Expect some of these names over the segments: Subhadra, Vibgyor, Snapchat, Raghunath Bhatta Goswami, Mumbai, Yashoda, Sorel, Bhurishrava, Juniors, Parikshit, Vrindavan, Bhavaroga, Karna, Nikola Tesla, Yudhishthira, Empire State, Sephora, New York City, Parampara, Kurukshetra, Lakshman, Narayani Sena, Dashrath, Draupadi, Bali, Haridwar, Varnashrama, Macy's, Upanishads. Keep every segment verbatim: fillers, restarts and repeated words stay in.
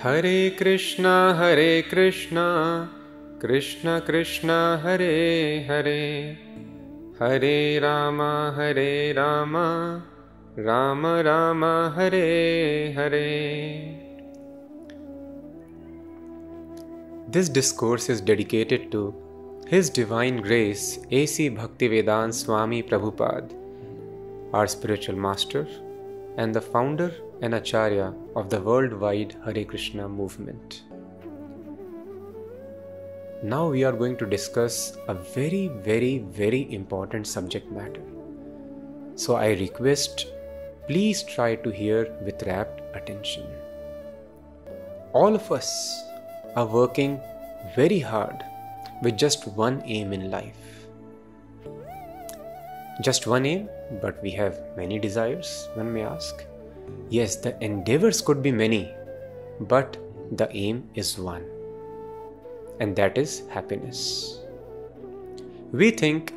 Hare Krishna, Hare Krishna, Krishna Krishna, Hare Hare, Hare Rama, Hare Rama, Rama Rama, Hare Hare. This discourse is dedicated to His Divine Grace A C Bhaktivedanta Swami Prabhupada, our spiritual master and the founder and Acharya of the worldwide Hare Krishna movement. Now we are going to discuss a very, very, very important subject matter. So I request, please try to hear with rapt attention. All of us are working very hard with just one aim in life. Just one aim, but we have many desires, one may ask. Yes, the endeavors could be many, but the aim is one, and that is happiness. We think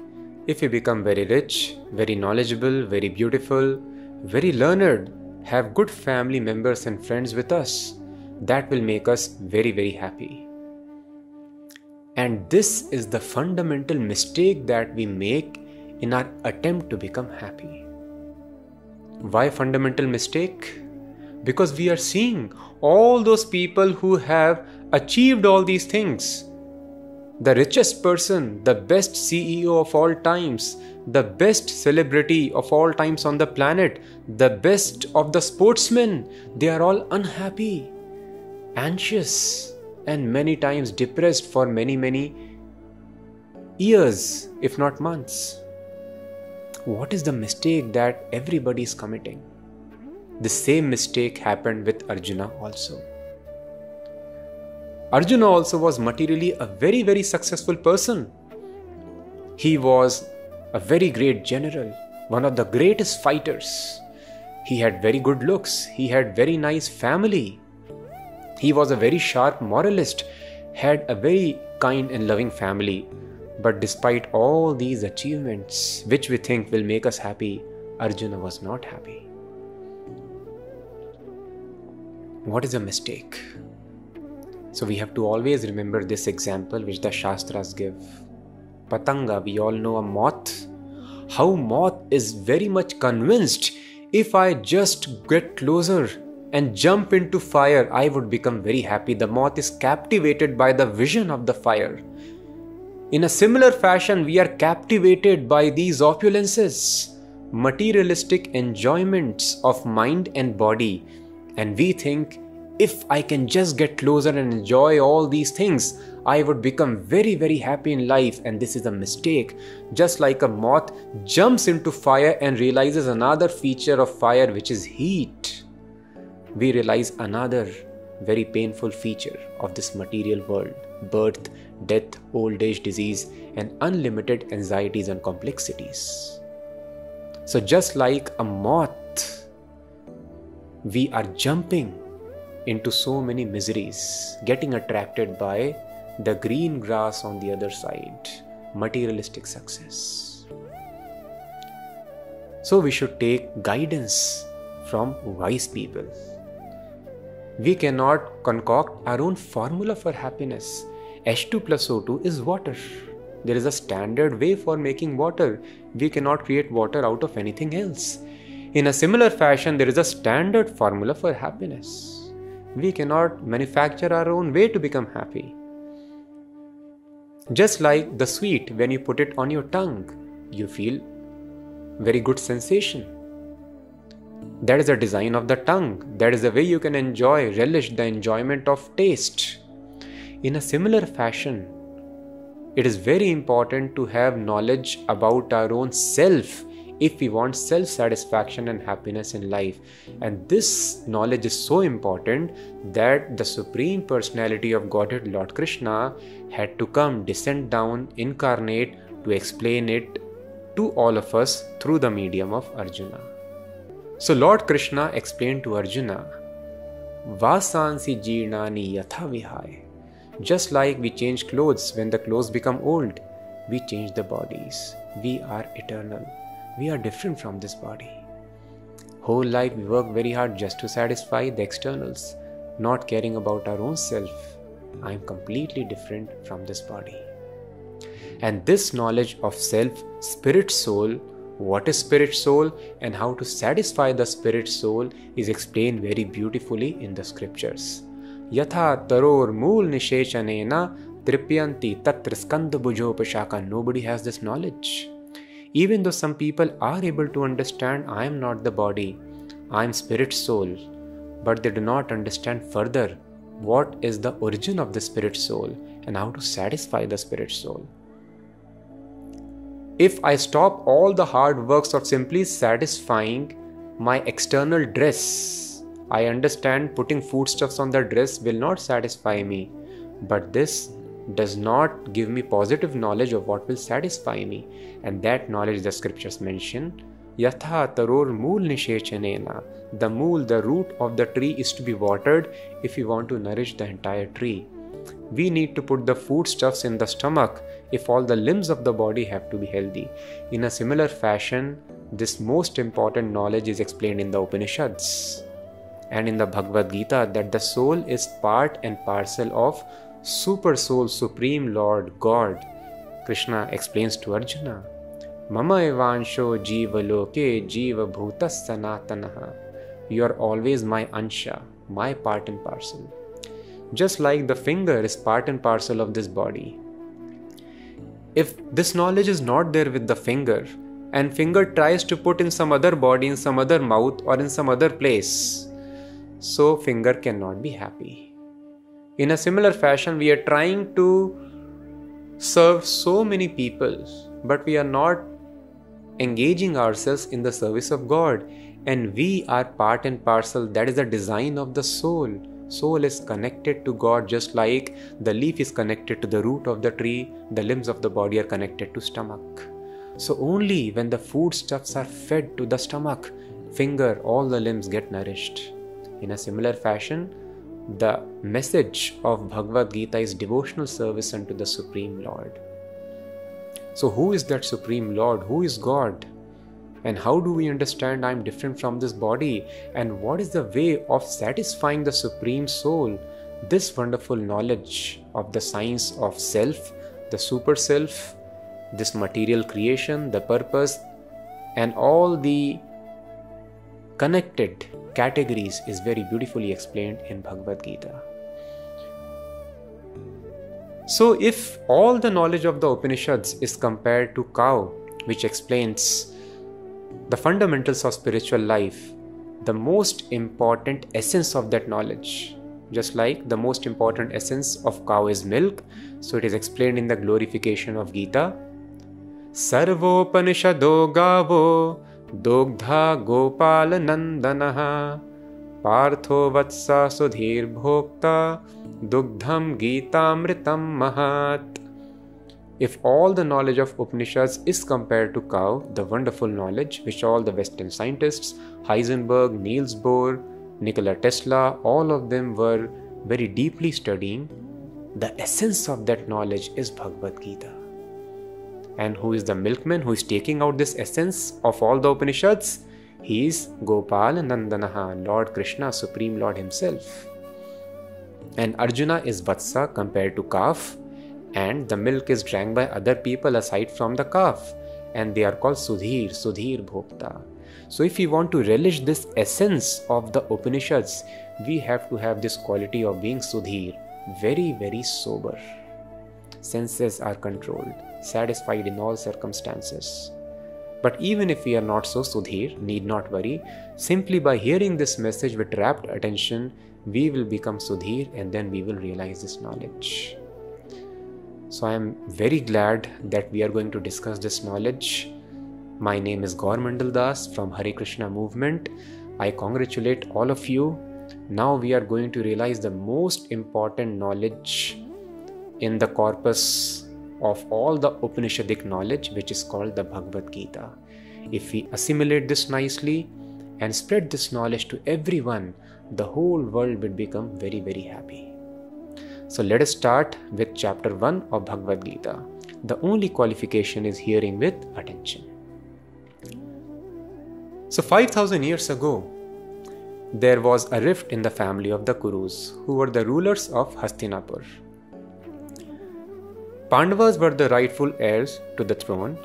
if we become very rich, very knowledgeable, very beautiful, very learned, have good family members and friends with us, that will make us very, very happy. And this is the fundamental mistake that we make in our attempt to become happy. Why fundamental mistake? Because we are seeing all those people who have achieved all these things. The richest person, the best C E O of all times, the best celebrity of all times on the planet, the best of the sportsmen, they are all unhappy, anxious, and many times depressed for many, many years, if not months. What is the mistake that everybody is committing? The same mistake happened with Arjuna also. Arjuna also was materially a very, very successful person. He was a very great general, one of the greatest fighters. He had very good looks. He had very nice family. He was a very sharp moralist, had a very kind and loving family. But despite all these achievements, which we think will make us happy, Arjuna was not happy. What is a mistake? So we have to always remember this example which the Shastras give. Patanga, we all know a moth. How moth is very much convinced, if I just get closer and jump into fire, I would become very happy. The moth is captivated by the vision of the fire. In a similar fashion, we are captivated by these opulences, materialistic enjoyments of mind and body. And we think, if I can just get closer and enjoy all these things, I would become very, very happy in life. And this is a mistake. Just like a moth jumps into fire and realizes another feature of fire, which is heat, we realize another very painful feature of this material world: birth, death, old age, disease, and unlimited anxieties and complexities. So just like a moth, we are jumping into so many miseries, getting attracted by the green grass on the other side, materialistic success. So we should take guidance from wise people. We cannot concoct our own formula for happiness. H two plus O two is water. There is a standard way for making water. We cannot create water out of anything else. In a similar fashion, there is a standard formula for happiness. We cannot manufacture our own way to become happy. Just like the sweet, when you put it on your tongue, you feel very good sensation. That is a design of the tongue. That is the way you can enjoy, relish the enjoyment of taste. In a similar fashion, it is very important to have knowledge about our own self if we want self-satisfaction and happiness in life. And this knowledge is so important that the Supreme Personality of Godhead, Lord Krishna, had to come, descend down, incarnate to explain it to all of us through the medium of Arjuna. So Lord Krishna explained to Arjuna, Vasansi Jirnani Yatha Vihai. Just like we change clothes, when the clothes become old, we change the bodies. We are eternal. We are different from this body. Whole life we work very hard just to satisfy the externals. not caring about our own self, I am completely different from this body. And this knowledge of self, spirit soul, what is spirit soul and how to satisfy the spirit soul is explained very beautifully in the scriptures. Yatha taror mool nishechanena tripyanti tatra skandha bhujopashaka. Nobody has this knowledge. Even though some people are able to understand I am not the body, I am spirit soul, but they do not understand further what is the origin of the spirit soul and how to satisfy the spirit soul. If I stop all the hard works of simply satisfying my external dress, I understand putting foodstuffs on the dress will not satisfy me, but this does not give me positive knowledge of what will satisfy me, and that knowledge the scriptures mention. Yatha taror mool nishechanena. The mool, the root of the tree is to be watered if we want to nourish the entire tree. We need to put the foodstuffs in the stomach if all the limbs of the body have to be healthy. In a similar fashion, this most important knowledge is explained in the Upanishads and in the Bhagavad Gita, that the soul is part and parcel of Super Soul, Supreme Lord, God. Krishna explains to Arjuna, Mama evansho jiva loke jiva bhutas sanatanaha. You are always my ansha, my part and parcel. Just like the finger is part and parcel of this body. If this knowledge is not there with the finger, and finger tries to put in some other body, in some other mouth or in some other place, so finger cannot be happy. In a similar fashion, we are trying to serve so many people, but we are not engaging ourselves in the service of God. And we are part and parcel. That is the design of the soul. Soul is connected to God just like the leaf is connected to the root of the tree, the limbs of the body are connected to stomach. So only when the foodstuffs are fed to the stomach, finger, all the limbs get nourished. In a similar fashion, the message of Bhagavad Gita is devotional service unto the Supreme Lord. So who is that Supreme Lord? Who is God? And how do we understand I am different from this body? And what is the way of satisfying the Supreme Soul? This wonderful knowledge of the science of self, the super self, this material creation, the purpose, and all the connected categories is very beautifully explained in Bhagavad Gita. So if all the knowledge of the Upanishads is compared to cow, which explains the fundamentals of spiritual life, the most important essence of that knowledge, just like the most important essence of cow is milk, so it is explained in the glorification of Gita. Sarvopanishado gavo Dogdha Gopala Nandanaha Partho Vatsa Sudhir Bhokta Dugdham Gitamritam Mahat. If all the knowledge of Upanishads is compared to cow, the wonderful knowledge which all the Western scientists, Heisenberg, Niels Bohr, Nikola Tesla, all of them were very deeply studying, the essence of that knowledge is Bhagavad Gita. And who is the milkman who is taking out this essence of all the Upanishads? He is Gopala Nandanaha, Lord Krishna, Supreme Lord Himself. And Arjuna is Vatsa compared to calf, and the milk is drank by other people aside from the calf, and they are called Sudhir, Sudhir Bhokta. So if we want to relish this essence of the Upanishads, we have to have this quality of being Sudhir, very, very sober. Senses are controlled, satisfied in all circumstances. But even if we are not so Sudhir, need not worry. Simply by hearing this message with rapt attention, we will become Sudhir and then we will realize this knowledge. So I am very glad that we are going to discuss this knowledge. My name is Gaur Mandal Das from Hare Krishna Movement. I congratulate all of you. Now we are going to realize the most important knowledge in the corpus of all the Upanishadic knowledge, which is called the Bhagavad Gita. If we assimilate this nicely and spread this knowledge to everyone, the whole world will become very, very happy. So let us start with chapter one of Bhagavad Gita. The only qualification is hearing with attention. So five thousand years ago, there was a rift in the family of the Kurus, who were the rulers of Hastinapur. Pandavas were the rightful heirs to the throne,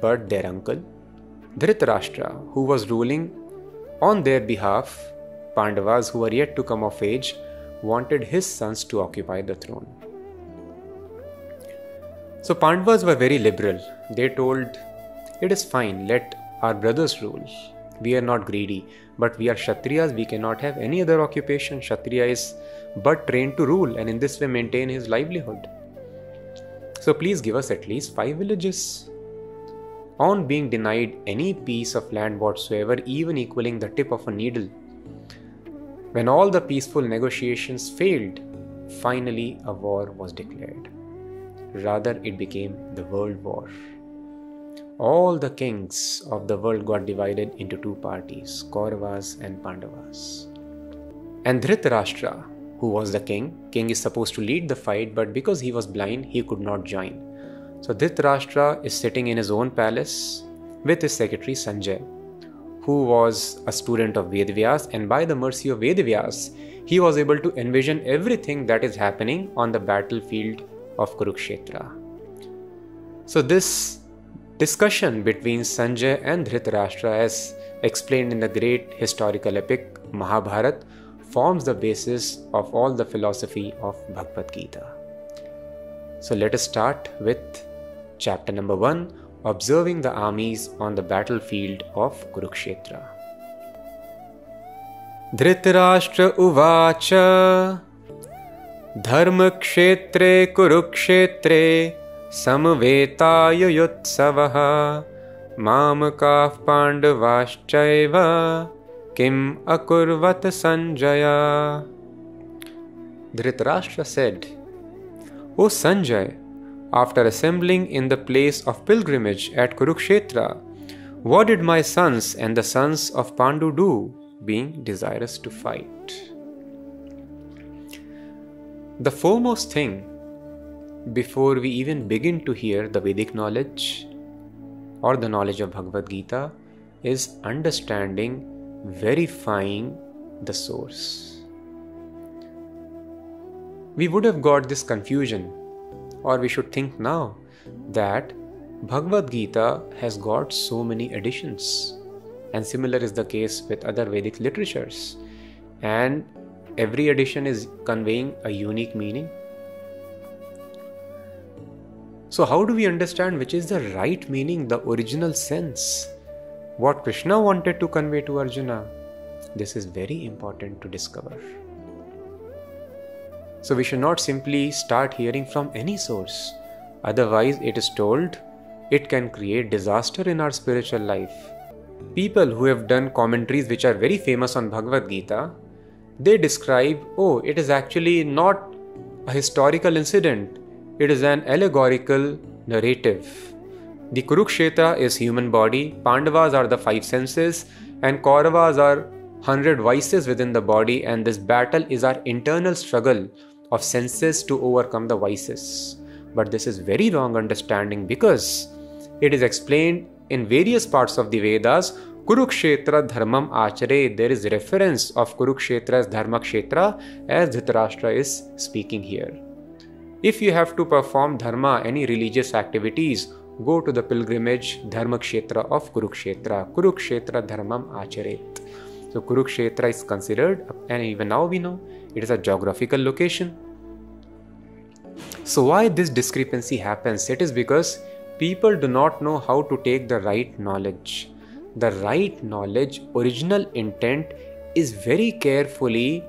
but their uncle, Dhritarashtra, who was ruling on their behalf, Pandavas who were yet to come of age, wanted his sons to occupy the throne. So Pandavas were very liberal. They told, "It is fine, let our brothers rule. We are not greedy, but we are Kshatriyas, we cannot have any other occupation. Kshatriya is but trained to rule and in this way maintain his livelihood. So please give us at least five villages." On being denied any piece of land whatsoever, even equaling the tip of a needle, when all the peaceful negotiations failed, finally a war was declared. Rather, it became the World War. All the kings of the world got divided into two parties, Kauravas and Pandavas. And Dhritarashtra, who was the king, king is supposed to lead the fight, but because he was blind, he could not join. So Dhritarashtra is sitting in his own palace with his secretary Sanjaya, who was a student of Vedavyas, and by the mercy of Vedavyas, he was able to envision everything that is happening on the battlefield of Kurukshetra. So this discussion between Sanjaya and Dhritarashtra, as explained in the great historical epic Mahabharata, forms the basis of all the philosophy of Bhagavad Gita. So let us start with chapter number one, observing the armies on the battlefield of Kurukshetra. Dhritarashtra uvacha dharma kshetre kurukshetre samvetaya yutsavaha mamakav pandavaschaiva kim akurvat sanjaya. Dhritarashtra said, "O Sanjaya, after assembling in the place of pilgrimage at Kurukshetra, what did my sons and the sons of Pandu do, being desirous to fight?" The foremost thing, before we even begin to hear the Vedic knowledge or the knowledge of Bhagavad Gita, is understanding, verifying the source. We would have got this confusion, or we should think now, that Bhagavad Gita has got so many editions, and similar is the case with other Vedic literatures, and every edition is conveying a unique meaning. So how do we understand which is the right meaning, the original sense, what Krishna wanted to convey to Arjuna? This is very important to discover. So we should not simply start hearing from any source. Otherwise, it is told, it can create disaster in our spiritual life. People who have done commentaries which are very famous on Bhagavad Gita, they describe, oh, it is actually not a historical incident. It is an allegorical narrative. The Kurukshetra is human body, Pandavas are the five senses, and Kauravas are hundred vices within the body, and this battle is our internal struggle of senses to overcome the vices. But this is very wrong understanding, because it is explained in various parts of the Vedas, Kurukshetra dharmam achare, there is reference of Kurukshetra as dharma kshetra, as Dhritarashtra is speaking here. If you have to perform dharma, any religious activities, go to the pilgrimage dharma kshetra of Kurukshetra, Kurukshetra dharmam acharet. So Kurukshetra is considered, and even now we know, it is a geographical location. So why this discrepancy happens? It is because people do not know how to take the right knowledge. The right knowledge, original intent, is very carefully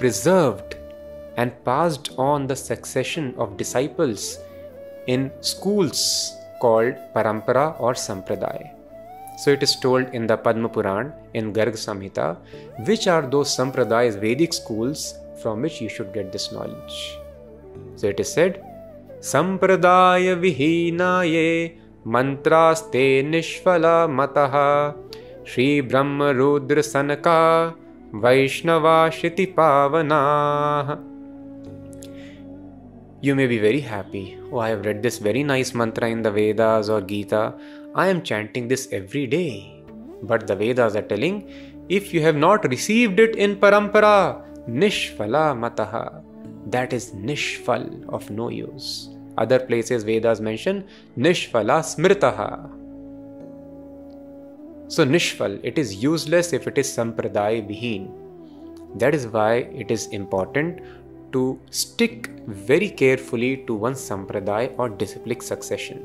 preserved and passed on the succession of disciples in schools called parampara or sampradaya. So it is told in the Padma Puran, in Garg Samhita, which are those sampradayas, Vedic schools, from which you should get this knowledge. So it is said, sampradaya vihinaye mantraste nishvala mataha Shri Brahma Rudra Sanaka Vaishnava Shiti Pavana. You may be very happy. Oh, I have read this very nice mantra in the Vedas or Gita. I am chanting this every day. But the Vedas are telling if you have not received it in parampara, nishphala mataha, that is nishphal, of no use. Other places Vedas mention nishphala smritaha. So nishphal, it is useless if it is sampradaya vihin. That is why it is important to stick very carefully to one's sampradaya or disciplic succession.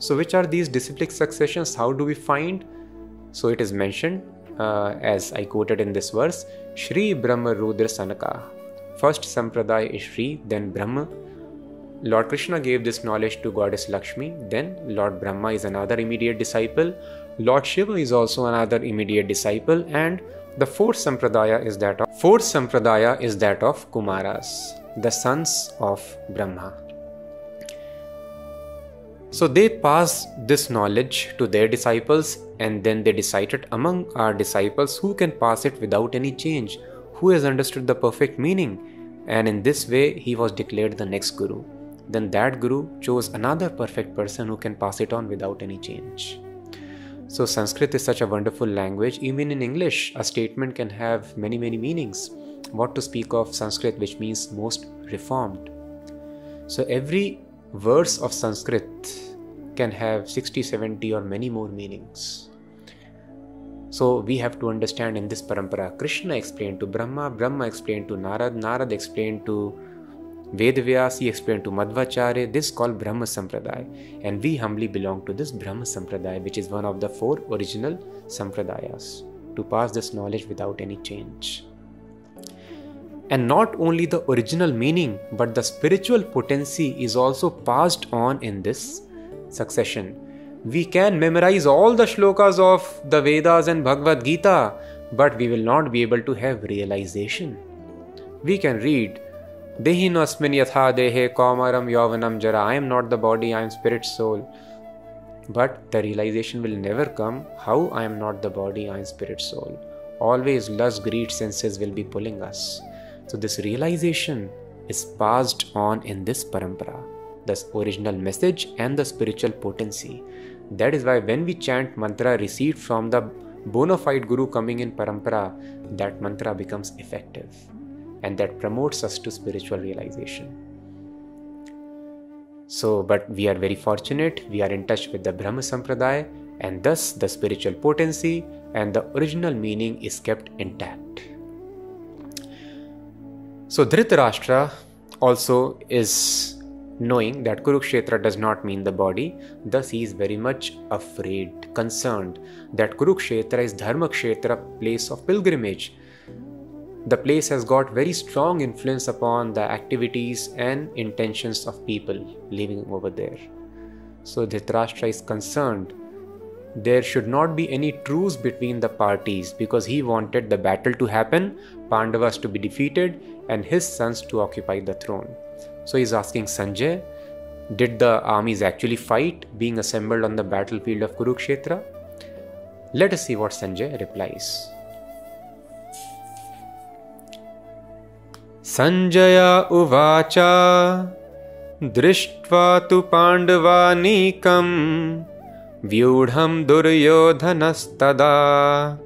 So which are these disciplic successions? How do we find? So it is mentioned uh, as I quoted in this verse, Shri Brahma Rudra Sanaka. First sampradaya is Shri, then Brahma. Lord Krishna gave this knowledge to Goddess Lakshmi. Then Lord Brahma is another immediate disciple. Lord Shiva is also another immediate disciple, and the fourth sampradaya is that of fourth sampradaya is that of Kumaras, the sons of Brahma. So they pass this knowledge to their disciples, and then they decided among our disciples who can pass it without any change, who has understood the perfect meaning, and in this way he was declared the next guru. Then that guru chose another perfect person who can pass it on without any change. So Sanskrit is such a wonderful language. Even in English, a statement can have many, many meanings. What to speak of Sanskrit, which means most reformed. So every verse of Sanskrit can have sixty, seventy or many more meanings. So we have to understand in this parampara, Krishna explained to Brahma, Brahma explained to Narad, Narad explained to Vedavyas, he explained to Madhvacharya. This is called Brahma Sampradaya, and we humbly belong to this Brahma Sampradaya, which is one of the four original Sampradayas, to pass this knowledge without any change. And not only the original meaning, but the spiritual potency is also passed on in this succession. We can memorize all the shlokas of the Vedas and Bhagavad Gita, but we will not be able to have realization. We can read Dehi Nosmin Yatha Dehe Kaumaram Yavanam Jara, I am not the body, I am spirit, soul. But the realization will never come, how I am not the body, I am spirit, soul. Always lust, greed, senses will be pulling us. So this realization is passed on in this parampara, the original message and the spiritual potency. That is why when we chant mantra received from the bona fide guru coming in parampara, that mantra becomes effective. And that promotes us to spiritual realization. So, but we are very fortunate, we are in touch with the Brahma Sampradaya, and thus the spiritual potency and the original meaning is kept intact. So Dhritarashtra also is knowing that Kurukshetra does not mean the body, thus he is very much afraid, concerned that Kurukshetra is Dharma Kshetra, place of pilgrimage. The place has got very strong influence upon the activities and intentions of people living over there. So Dhritarashtra is concerned. There should not be any truce between the parties because he wanted the battle to happen, Pandavas to be defeated and his sons to occupy the throne. So he is asking Sanjaya, did the armies actually fight being assembled on the battlefield of Kurukshetra? Let us see what Sanjaya replies. Sanjaya uvacha drishtva tu pandavanikam vyudham duryodhanastada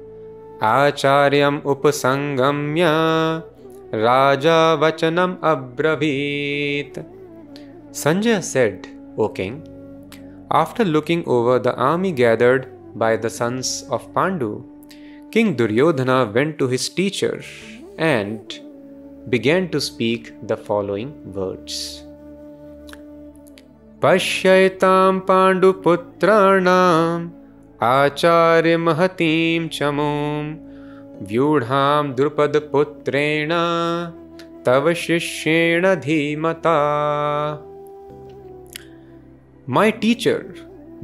acharyam upasangamya raja vachanam abravit. Sanjaya said, O king, after looking over the army gathered by the sons of Pandu, King Duryodhana went to his teacher and began to speak the following words. Pashyaitam Pandu putranam acharya mahatim chamom vyudham drupada putrena tava shishena dhimata. My teacher,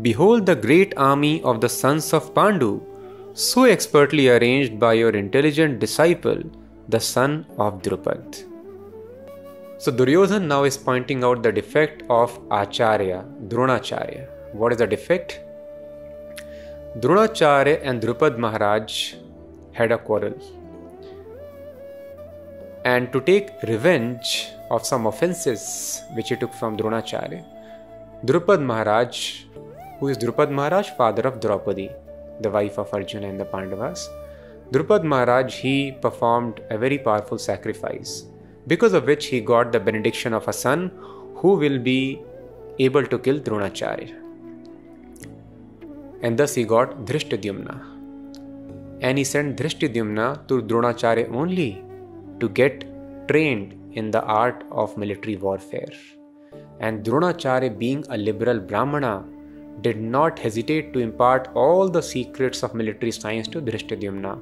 behold the great army of the sons of Pandu, so expertly arranged by your intelligent disciple, the son of Draupadi. So Duryodhana now is pointing out the defect of Acharya, Dronacharya. What is the defect? Dronacharya and Draupadi Maharaj had a quarrel. And to take revenge of some offences which he took from Dronacharya, Draupadi Maharaj, who is Draupadi Maharaj, father of Draupadi, the wife of Arjuna and the Pandavas, Drupad Maharaj, he performed a very powerful sacrifice, because of which he got the benediction of a son who will be able to kill Dronacharya. And thus he got Drishtadyumna. And he sent Drishtadyumna to Dronacharya only to get trained in the art of military warfare. And Dronacharya, being a liberal Brahmana, did not hesitate to impart all the secrets of military science to Drishtadyumna.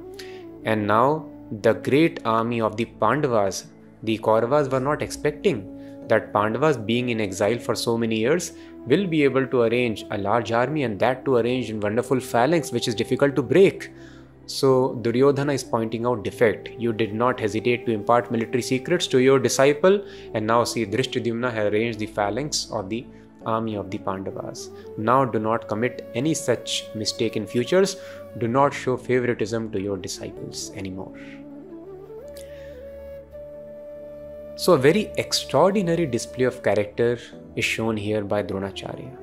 And now the great army of the Pandavas, the Kauravas were not expecting that Pandavas, being in exile for so many years, will be able to arrange a large army, and that to arrange in wonderful phalanx which is difficult to break. So Duryodhana is pointing out defect. You did not hesitate to impart military secrets to your disciple, and now see, Drishtadyumna has arranged the phalanx of the army of the Pandavas. Now do not commit any such mistake in futures. Do not show favoritism to your disciples anymore. So a very extraordinary display of character is shown here by Dronacharya.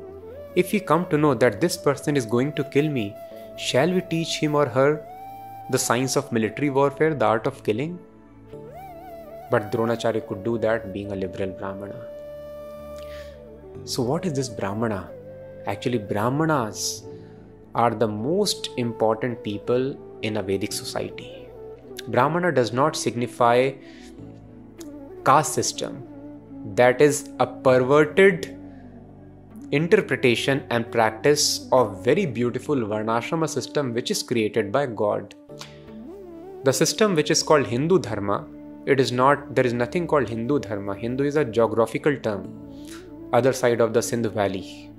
If we come to know that this person is going to kill me, shall we teach him or her the science of military warfare, the art of killing? But Dronacharya could do that, being a liberal Brahmana. So what is this Brahmana? Actually, Brahmanas are the most important people in a Vedic society. Brahmana does not signify caste system. That is a perverted interpretation and practice of very beautiful Varnashrama system which is created by God. The system which is called Hindu Dharma, it is not, there is nothing called Hindu Dharma. Hindu is a geographical term, other side of the Sindhu Valley.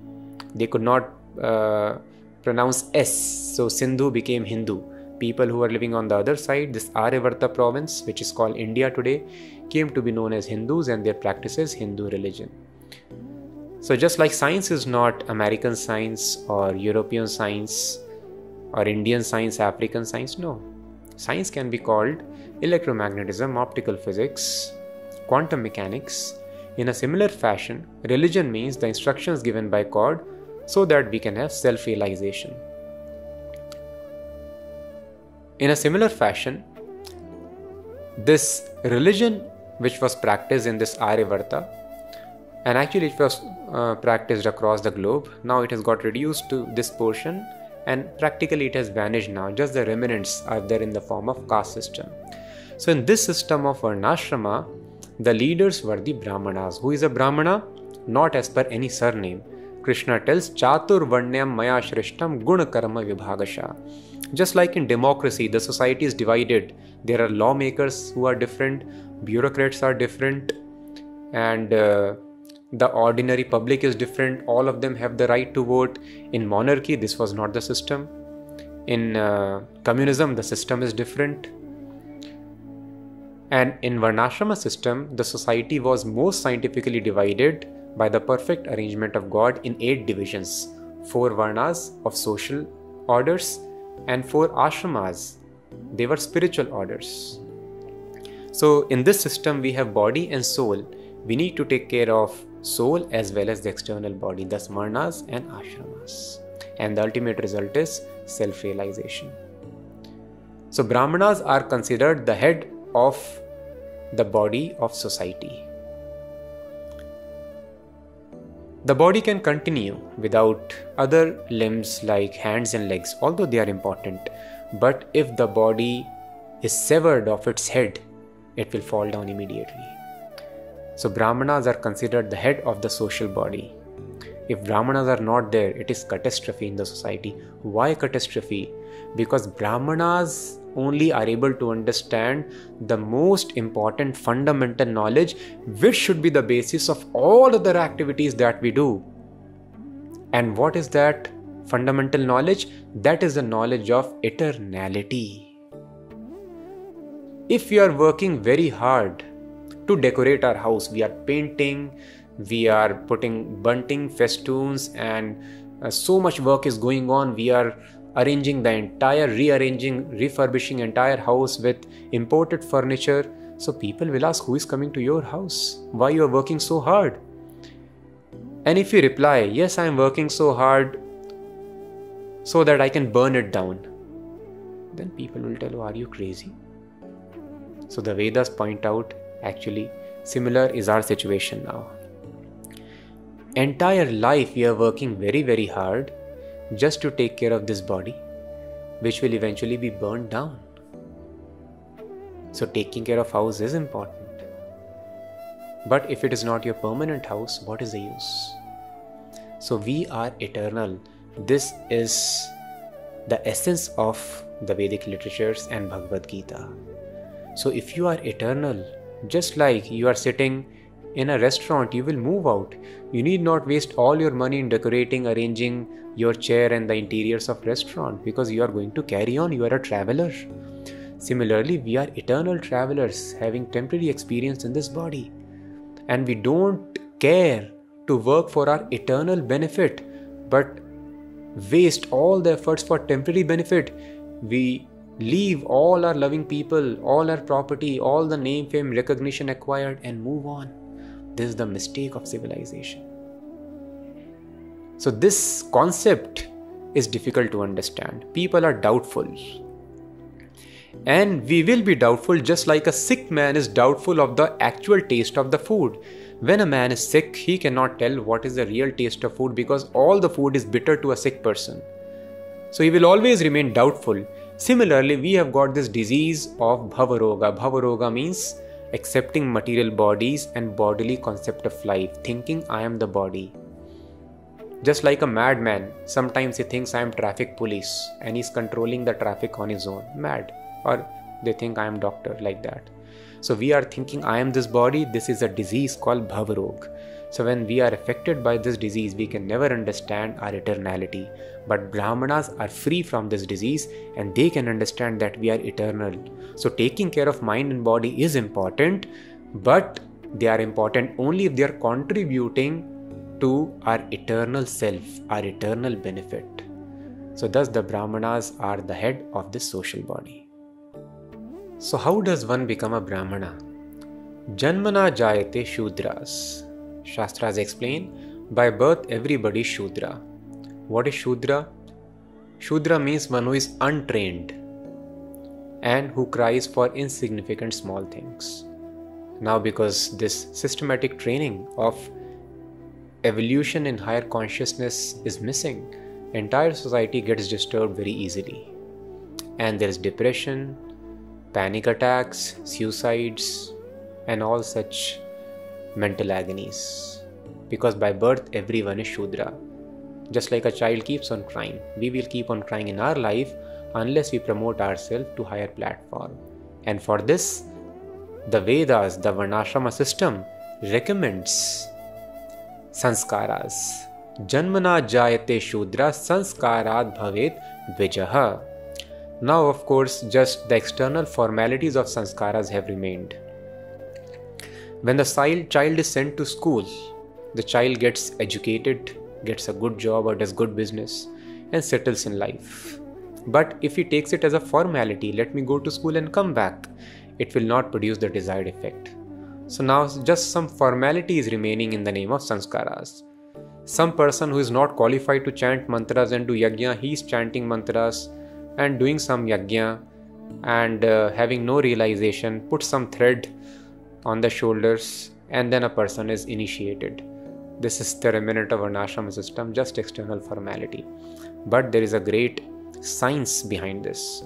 They could not uh, pronounce S, so Sindhu became Hindu. People who were living on the other side, this Aryavarta province, which is called India today, came to be known as Hindus, and their practices Hindu religion. So just like science is not American science or European science or Indian science, African science, no. Science can be called electromagnetism, optical physics, quantum mechanics. In a similar fashion, religion means the instructions given by God so that we can have self-realization. In a similar fashion, this religion which was practiced in this Aryavarta, and actually it was uh, practiced across the globe. Now it has got reduced to this portion and practically it has vanished now. Just the remnants are there in the form of caste system. So in this system of Varnashrama, the leaders were the Brahmanas. Who is a Brahmana? Not as per any surname. Krishna tells, Chatur Varnyam Maya Shrishtam Guna Karma Vibhagasha. Just like in democracy, the society is divided. There are lawmakers who are different, bureaucrats are different, and uh, the ordinary public is different. All of them have the right to vote. In monarchy, this was not the system. In uh, communism, the system is different. And in Varnashrama system, the society was most scientifically divided by the perfect arrangement of God in eight divisions. Four Varnas of social orders and four Ashramas. They were spiritual orders. So in this system, we have body and soul. We need to take care of soul as well as the external body, thus Varnas and Ashramas. And the ultimate result is self-realization. So Brahmanas are considered the head of the body of society. The body can continue without other limbs like hands and legs, although they are important. But if the body is severed of its head, it will fall down immediately. So Brahmanas are considered the head of the social body. If Brahmanas are not there, it is catastrophe in the society. Why catastrophe? Because Brahmanas only are able to understand the most important fundamental knowledge, which should be the basis of all other activities that we do. And what is that fundamental knowledge? That is the knowledge of eternality. If you are working very hard to decorate our house, we are painting, we are putting bunting, festoons, and uh, so much work is going on. We are arranging the entire, rearranging, refurbishing entire house with imported furniture. So people will ask, who is coming to your house? Why you are working so hard? And if you reply, yes, I am working so hard so that I can burn it down, then people will tell, oh, are you crazy? So the Vedas point out, actually, similar is our situation now. Entire life we are working very, very hard just to take care of this body, which will eventually be burned down. So taking care of house is important. But if it is not your permanent house, what is the use? So we are eternal. This is the essence of the Vedic literatures and Bhagavad Gita. So if you are eternal, just like you are sitting in a restaurant, you will move out. You need not waste all your money in decorating, arranging your chair and the interiors of restaurant, because you are going to carry on. You are a traveler. Similarly, we are eternal travelers having temporary experience in this body. And we don't care to work for our eternal benefit, but waste all the efforts for temporary benefit. We leave all our loving people, all our property, all the name, fame, recognition acquired, and move on. This is the mistake of civilization. So this concept is difficult to understand. People are doubtful. And we will be doubtful, just like a sick man is doubtful of the actual taste of the food. When a man is sick, he cannot tell what is the real taste of food, because all the food is bitter to a sick person. So he will always remain doubtful. Similarly, we have got this disease of bhavaroga. Bhavaroga means accepting material bodies and bodily concept of life, thinking I am the body. Just like a madman, sometimes he thinks I am traffic police and he's controlling the traffic on his own. Mad. Or they think I am doctor, like that. So we are thinking I am this body. This is a disease called bhavarog. So when we are affected by this disease, we can never understand our eternality. But Brahmanas are free from this disease and they can understand that we are eternal. So taking care of mind and body is important, but they are important only if they are contributing to our eternal self, our eternal benefit. So thus the Brahmanas are the head of this social body. So how does one become a Brahmana? Janmana jayate Shudras. Shastras explain, by birth everybody is Shudra. What is Shudra? Shudra means one who is untrained and who cries for insignificant small things. Now, because this systematic training of evolution in higher consciousness is missing, entire society gets disturbed very easily. And there is depression, panic attacks, suicides, and all such mental agonies. Because by birth, everyone is Shudra. Just like a child keeps on crying, we will keep on crying in our life unless we promote ourselves to higher platform. And for this, the Vedas, the Varnashrama system, recommends sanskaras. Janmana jayate Shudra sanskarat bhavet vijaha. Now, of course, just the external formalities of sanskaras have remained. When the child is sent to school, the child gets educated, gets a good job or does good business and settles in life. But if he takes it as a formality, let me go to school and come back, it will not produce the desired effect. So now just some formality is remaining in the name of sanskaras. Some person who is not qualified to chant mantras and do yajna, he is chanting mantras and doing some yajna and uh, having no realization, put some thread on the shoulders, and then a person is initiated. This is the remnant of Varnashrama system, just external formality. But there is a great science behind this.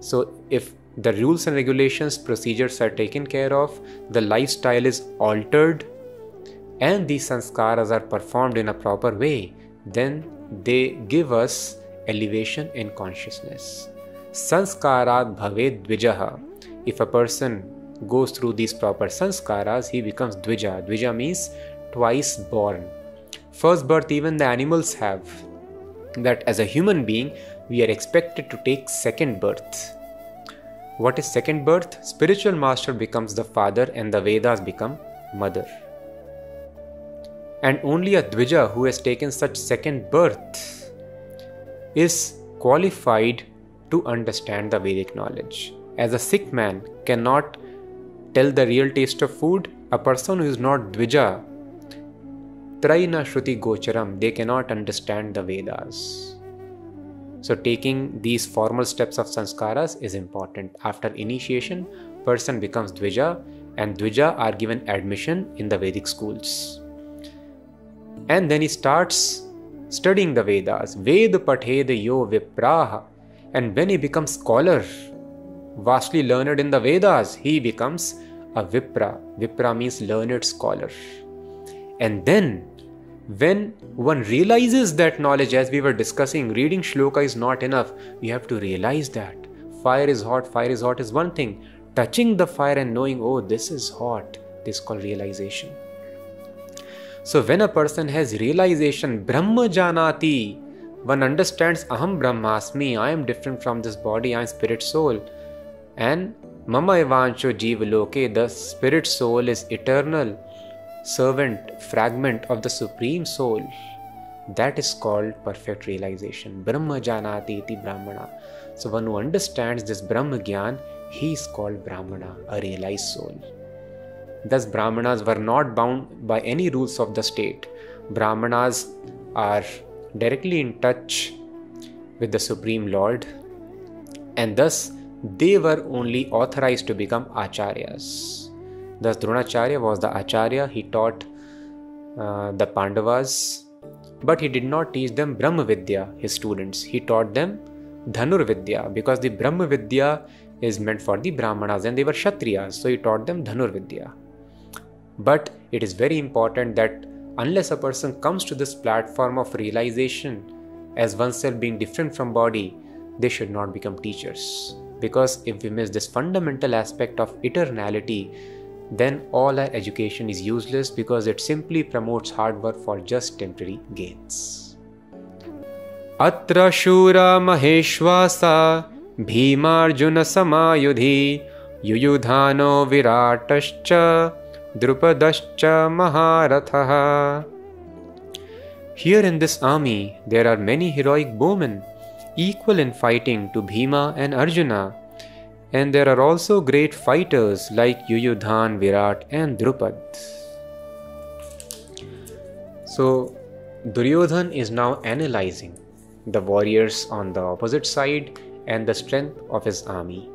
So if the rules and regulations, procedures are taken care of, the lifestyle is altered, and these sanskaras are performed in a proper way, then they give us elevation in consciousness. Sanskarat bhavet dvijaha. If a person goes through these proper sanskaras, he becomes dvija. Dvija means twice born. First birth even the animals have. That as a human being, we are expected to take second birth. What is second birth? Spiritual master becomes the father and the Vedas become mother. And only a dvija who has taken such second birth is qualified to understand the Vedic knowledge. As a sick man cannot tell the real taste of food, a person who is not dvija, traina shruti gocharam, they cannot understand the Vedas. So taking these formal steps of sanskaras is important. After initiation, person becomes dvija, and dvija are given admission in the Vedic schools. And then he starts studying the Vedas. Ved pathed yo vipraha. And when he becomes scholar, vastly learned in the Vedas, he becomes a vipra. Vipra means learned scholar. And then when one realizes that knowledge, as we were discussing, reading shloka is not enough. You have to realize that. Fire is hot, fire is hot is one thing. Touching the fire and knowing, oh, this is hot, this is called realization. So when a person has realization, Brahma Janati, one understands Aham Brahmasmi, I am different from this body, I am spirit soul. And Mama Evancho Jeeva Loke, the spirit soul is eternal, servant, fragment of the Supreme Soul. That is called perfect realization. Brahma Janati iti Brahmana. So one who understands this Brahma Gyan, he is called Brahmana, a realized soul. Thus Brahmanas were not bound by any rules of the state. Brahmanas are directly in touch with the Supreme Lord, and thus they were only authorized to become Acharyas. Thus Dronacharya was the Acharya. He taught uh, the Pandavas, but he did not teach them Brahma Vidya, his students. He taught them Dhanur Vidya, because the Brahma Vidya is meant for the Brahmanas and they were Kshatriyas, so he taught them Dhanur Vidya. But it is very important that unless a person comes to this platform of realization as oneself being different from body, they should not become teachers. Because if we miss this fundamental aspect of eternality, then all our education is useless, because it simply promotes hard work for just temporary gains. Atra Shura Maheshwasa Bhimarjuna Samayudhi Yuyudhano Viratascha Drupadascha Maharathaha. Here in this army, there are many heroic bowmen, equal in fighting to Bhima and Arjuna. And there are also great fighters like Yuyudhan, Virat and Drupad. So Duryodhan is now analyzing the warriors on the opposite side and the strength of his army.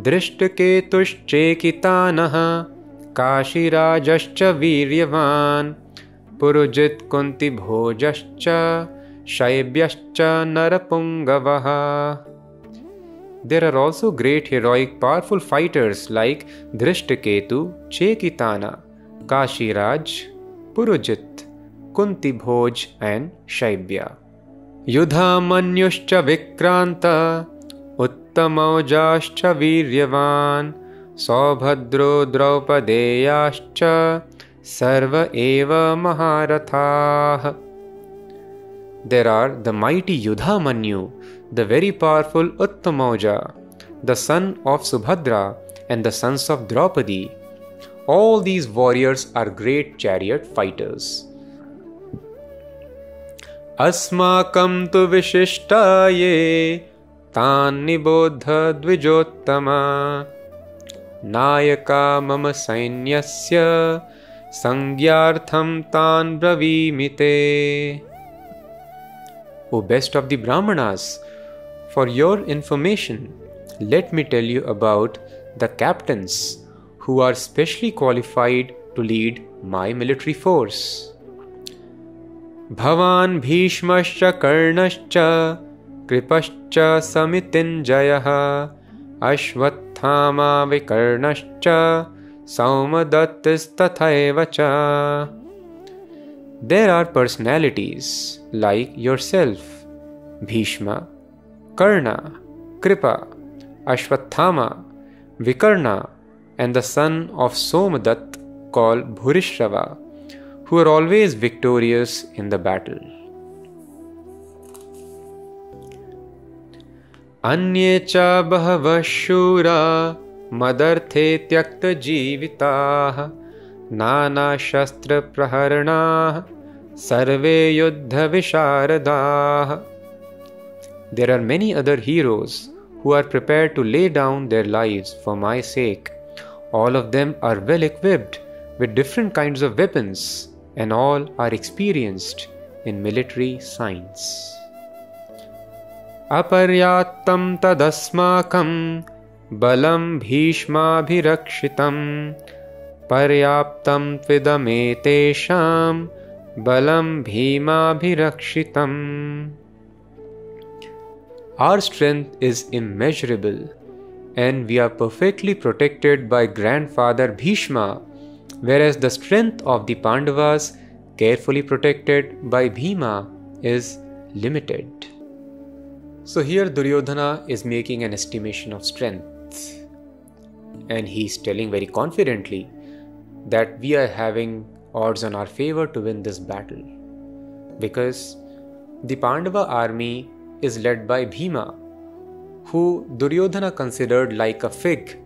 Drishtaketushchekitanaha Kashirajascha Viryavan Purujit Kunti Bhojascha Shaibyascha Narapungavaha. There are also great heroic powerful fighters like Drishtaketu, Chekitana, Kashiraj, Purujit, Kunti Bhoj and Shaibya. Yudhamanyuscha Vikranta Uttamaujascha Viryavan Subhadro Draupadeyascha Sarva Eva Maharathah. There are the mighty Yudhamanyu, the very powerful Uttamauja, the son of Subhadra and the sons of Draupadi. All these warriors are great chariot fighters. Asmakam tu vishishtaye tan nibodha dvijottama nayaka mama sainyasya sangyartham tan bravimite. O best of the Brahmanas, for your information, let me tell you about the captains who are specially qualified to lead my military force. Bhavan Bhishmascha Karnascha Kripascha Samitinjayaha Ashwathama Vikarnascha Saumadatthistathaevacha. There are personalities like yourself, Bhishma, Karna, Kripa, Ashwathama, Vikarna and the son of Somadatt called Bhurishrava, who are always victorious in the battle. Anyecha bhavashura madarthe tyakta jivitaha Nana Shastra Praharana Sarve Yuddha Visharada. There are many other heroes who are prepared to lay down their lives for my sake. All of them are well equipped with different kinds of weapons, and all are experienced in military science. अपर्याप्तं तदस्माकं बलं भीष्माभिरक्षितं पर्याप्तं त्विदमेतेषां बलं भीमाभिरक्षितं। Our strength is immeasurable and we are perfectly protected by grandfather Bhishma, whereas the strength of the Pandavas, carefully protected by Bhima, is limited. So here Duryodhana is making an estimation of strength, and he is telling very confidently that we are having odds on our favor to win this battle, because the Pandava army is led by Bhima, who Duryodhana considered like a fig,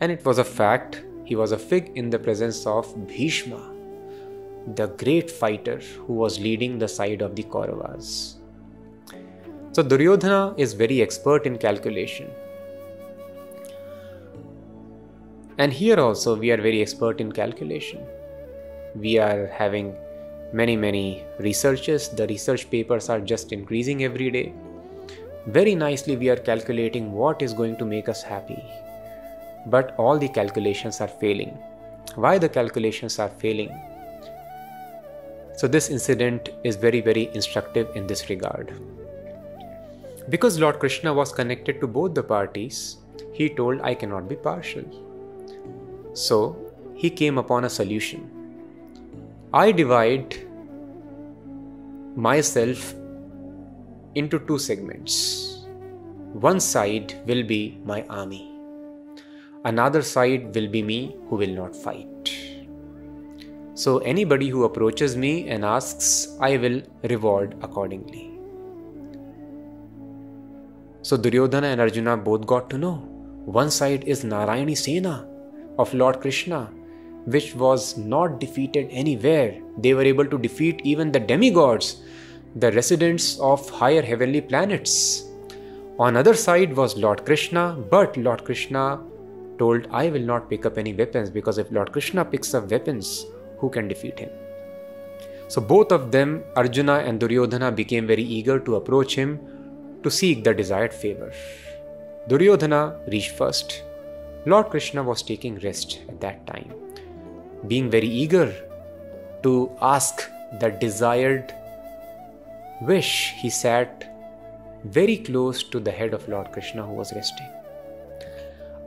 and it was a fact. He was a fig in the presence of Bhishma, the great fighter who was leading the side of the Kauravas. So Duryodhana is very expert in calculation. And here also we are very expert in calculation. We are having many, many researches. The research papers are just increasing every day. Very nicely we are calculating what is going to make us happy. But all the calculations are failing. Why the calculations are failing? So this incident is very, very instructive in this regard. Because Lord Krishna was connected to both the parties, he told, I cannot be partial. So he came upon a solution. I divide myself into two segments. One side will be my army. Another side will be me who will not fight. So anybody who approaches me and asks, I will reward accordingly. So Duryodhana and Arjuna both got to know. One side is Narayani Sena of Lord Krishna, which was not defeated anywhere. They were able to defeat even the demigods, the residents of higher heavenly planets. On other side was Lord Krishna, but Lord Krishna told, I will not pick up any weapons, because if Lord Krishna picks up weapons, who can defeat him? So both of them, Arjuna and Duryodhana, became very eager to approach him to seek the desired favor. Duryodhana reached first. Lord Krishna was taking rest at that time, being very eager to ask the desired wish. He sat very close to the head of Lord Krishna, who was resting.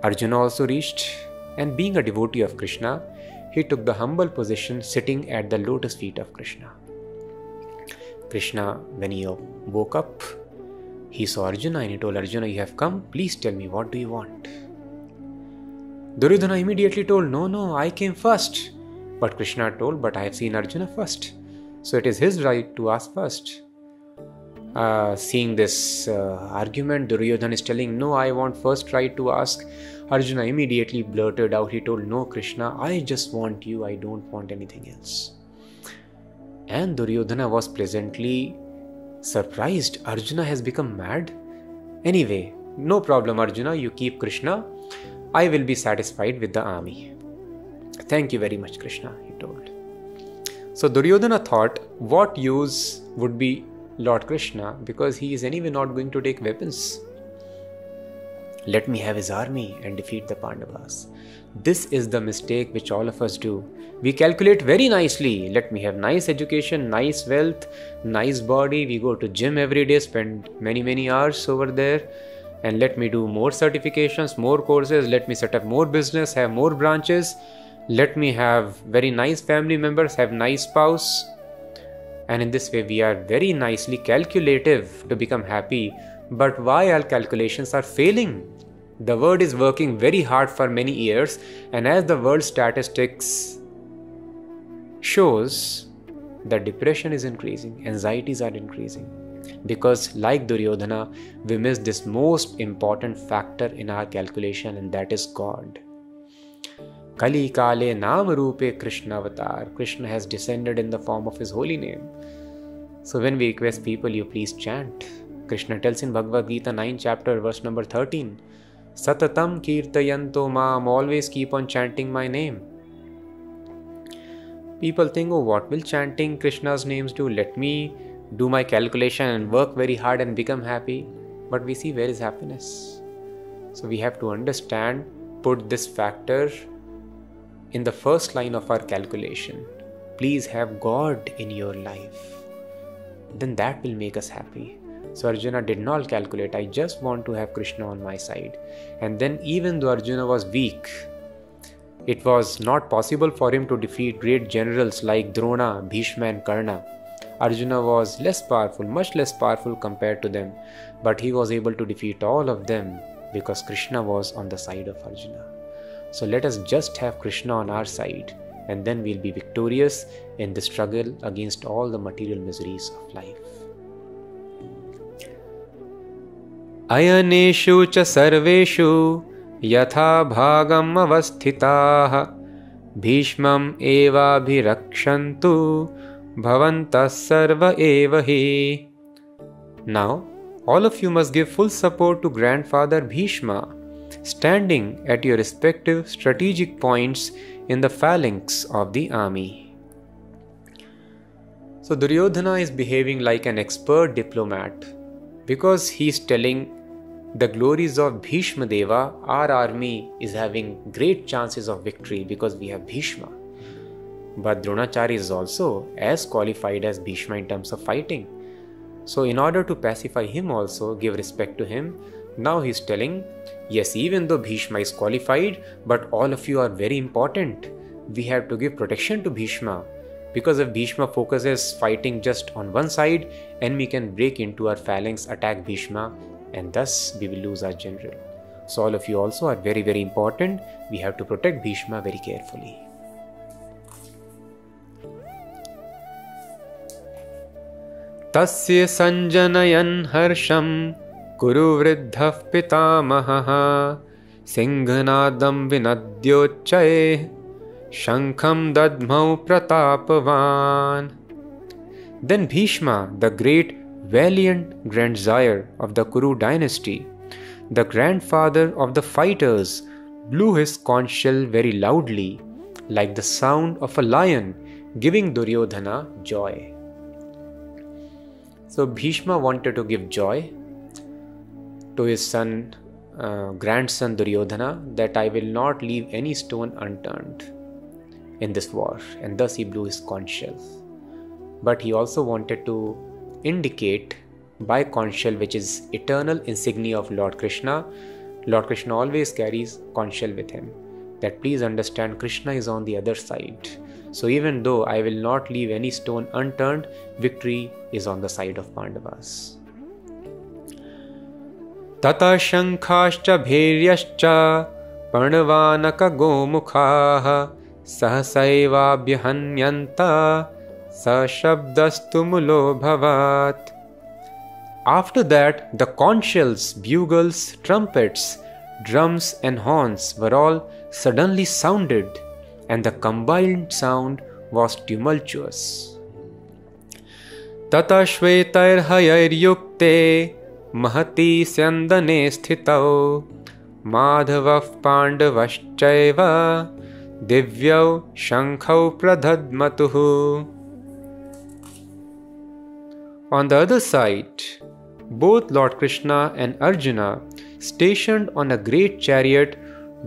Arjuna also reached, and being a devotee of Krishna, he took the humble position sitting at the lotus feet of Krishna. Krishna, when he woke up, he saw Arjuna and he told Arjuna, you have come, please tell me, what do you want? Duryodhana immediately told, no, no, I came first. But Krishna told, but I have seen Arjuna first. So it is his right to ask first. Uh, seeing this uh, argument, Duryodhana is telling, no, I want first right to ask. Arjuna immediately blurted out, he told, no, Krishna, I just want you, I don't want anything else. And Duryodhana was pleasantly surprised. Arjuna has become mad. Anyway, no problem, Arjuna, you keep Krishna. I will be satisfied with the army. Thank you very much, Krishna, he told. So Duryodhana thought, what use would be Lord Krishna, because he is anyway not going to take weapons. Let me have his army and defeat the Pandavas. This is the mistake which all of us do. We calculate very nicely. Let me have nice education, nice wealth, nice body. We go to gym every day, spend many, many hours over there. And let me do more certifications, more courses. Let me set up more business, have more branches. Let me have very nice family members, have nice spouse. And in this way, we are very nicely calculative to become happy. But why our calculations are failing? The world is working very hard for many years. And as the world statistics shows, the depression is increasing, anxieties are increasing. Because like Duryodhana, we miss this most important factor in our calculation, and that is God. Kali Kale Nam Rupe Krishna Avatar. Krishna has descended in the form of his holy name. So when we request people, you please chant. Krishna tells in Bhagavad Gita ninth chapter verse number thirteen. Satatam Kirtayanto Mam. Always keep on chanting my name. People think, oh, what will chanting Krishna's names do? Let me do my calculation and work very hard and become happy. but we see where is happiness. So we have to understand, put this factor in the first line of our calculation. Please have God in your life. Then that will make us happy. So Arjuna did not calculate, I just want to have Krishna on my side. And then even though Arjuna was weak, it was not possible for him to defeat great generals like Drona, Bhishma and Karna. Arjuna was less powerful, much less powerful compared to them, but he was able to defeat all of them because Krishna was on the side of Arjuna. So let us just have Krishna on our side, and then we'll be victorious in the struggle against all the material miseries of life. Ayaneshu cha sarveshu yatha bhagam avasthitah bhishmam eva bhirakshantu bhavantas sarva evahi. Now, all of you must give full support to Grandfather Bhishma, standing at your respective strategic points in the phalanx of the army. So Duryodhana is behaving like an expert diplomat because he is telling the glories of Bhishma Deva, our army is having great chances of victory because we have Bhishma. But Dronacharya is also as qualified as Bhishma in terms of fighting. So in order to pacify him also, give respect to him, now he is telling, yes, even though Bhishma is qualified, but all of you are very important. We have to give protection to Bhishma, because if Bhishma focuses fighting just on one side, enemy can break into our phalanx, attack Bhishma, and thus we will lose our general. So all of you also are very, very important. We have to protect Bhishma very carefully. Tasya sanjanayan harsham Kuru vriddhah pitamahaha singhanadam vinadyochaye shankham dadmau pratapavan. Then Bhishma, the great valiant grandsire of the Kuru dynasty, the grandfather of the fighters, blew his conch shell very loudly, like the sound of a lion, giving Duryodhana joy. So Bhishma wanted to give joy to his son, uh, grandson Duryodhana, that I will not leave any stone unturned in this war, and thus he blew his conch shell. But he also wanted to indicate by conch shell, which is eternal insignia of Lord Krishna. Lord Krishna always carries conch shell with him, that please understand Krishna is on the other side. So even though I will not leave any stone unturned, victory is on the side of Pandavas. Tata shankhascha bhairyascha parnavanaka gomukhaha sahasaiva bhyahanyanta sashabdastumulo bhavat. After that, the conch shells, bugles, trumpets, drums and horns were all suddenly sounded, and the combined sound was tumultuous. Tata shvetair hayair yukte Mahati Syandane Sthitau Madhavav Pandavaschaiva Divyau Shankhau Pradhadmatuhu. On the other side, both Lord Krishna and Arjuna, stationed on a great chariot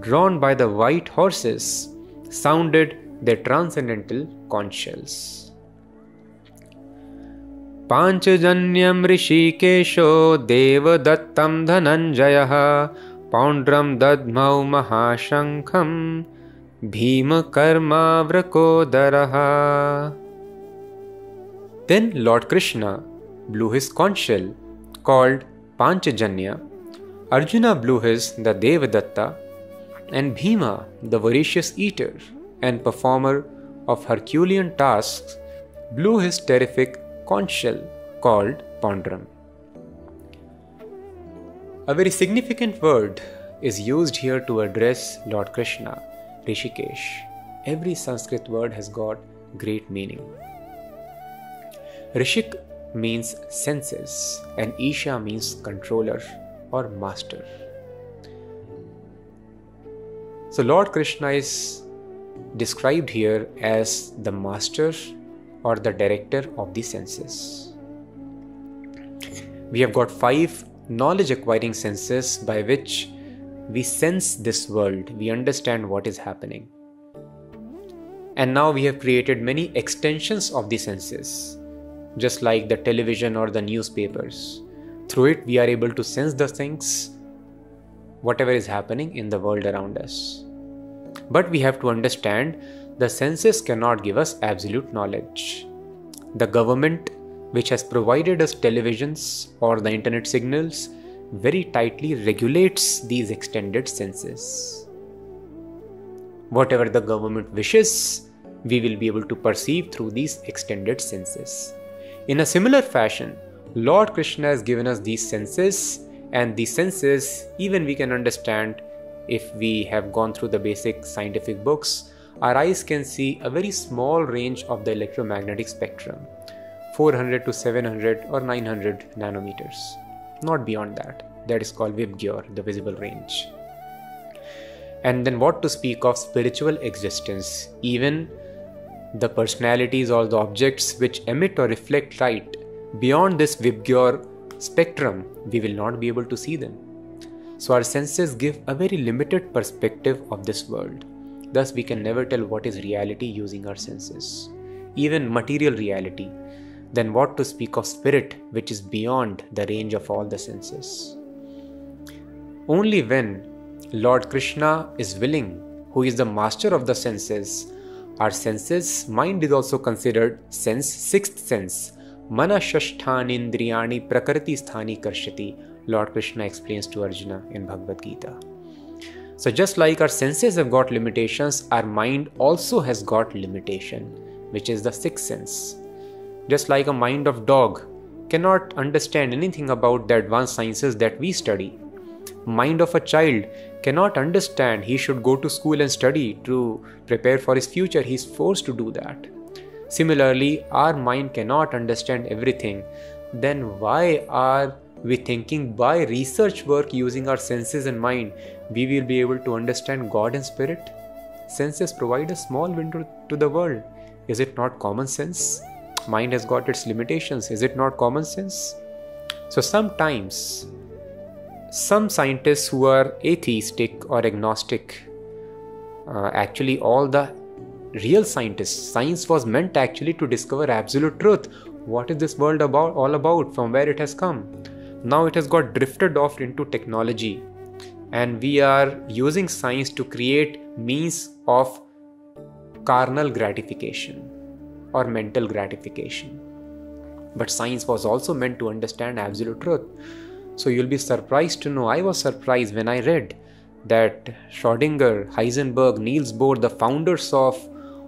drawn by the white horses, sounded their transcendental conch shells. Panchajanyam Rishikesho Devadattam Dhananjayaha Poundram Dadmau Mahashankham Bhima Karma Vrakodaraha. Then Lord Krishna blew his conch shell called Panchajanya. Arjuna blew his, the Devadatta, and Bhima, the voracious eater and performer of Herculean tasks, blew his terrific conch shell called Poundram. A very significant word is used here to address Lord Krishna, Rishikesh. Every Sanskrit word has got great meaning. Rishik means senses and Isha means controller or master. So Lord Krishna is described here as the master or the director of the senses. We have got five knowledge acquiring senses by which we sense this world, we understand what is happening. And now we have created many extensions of the senses, just like the television or the newspapers. Through it, we are able to sense the things, whatever is happening in the world around us. But we have to understand the senses cannot give us absolute knowledge. The government, which has provided us televisions or the internet signals, very tightly regulates these extended senses. Whatever the government wishes, we will be able to perceive through these extended senses. In a similar fashion, Lord Krishna has given us these senses, and these senses, even we can understand if we have gone through the basic scientific books, our eyes can see a very small range of the electromagnetic spectrum, four hundred to seven hundred or nine hundred nanometers. Not beyond that. That is called Vibgyor, the visible range. And then what to speak of spiritual existence? Even the personalities or the objects which emit or reflect light, beyond this Vibgyor spectrum, we will not be able to see them. So our senses give a very limited perspective of this world. Thus we can never tell what is reality using our senses, even material reality. Then what to speak of spirit, which is beyond the range of all the senses. Only when Lord Krishna is willing, who is the master of the senses, our senses, mind is also considered sense, sixth sense. Mana shashthani indriyani prakriti sthani karshati, Lord Krishna explains to Arjuna in Bhagavad Gita. So just like our senses have got limitations, our mind also has got limitation, which is the sixth sense. Just like a mind of dog cannot understand anything about the advanced sciences that we study. Mind of a child cannot understand he should go to school and study to prepare for his future. He is forced to do that. Similarly, our mind cannot understand everything. Then why are we thinking by research work using our senses and mind, we will be able to understand God and spirit? Senses provide a small window to the world. Is it not common sense? Mind has got its limitations. Is it not common sense? So sometimes, some scientists who are atheistic or agnostic, uh, actually all the real scientists, science was meant actually to discover absolute truth. What is this world about, all about, from where it has come? Now it has got drifted off into technology, and we are using science to create means of carnal gratification or mental gratification. But science was also meant to understand absolute truth. So you'll be surprised to know, I was surprised when I read that Schrodinger, Heisenberg, Niels Bohr, the founders of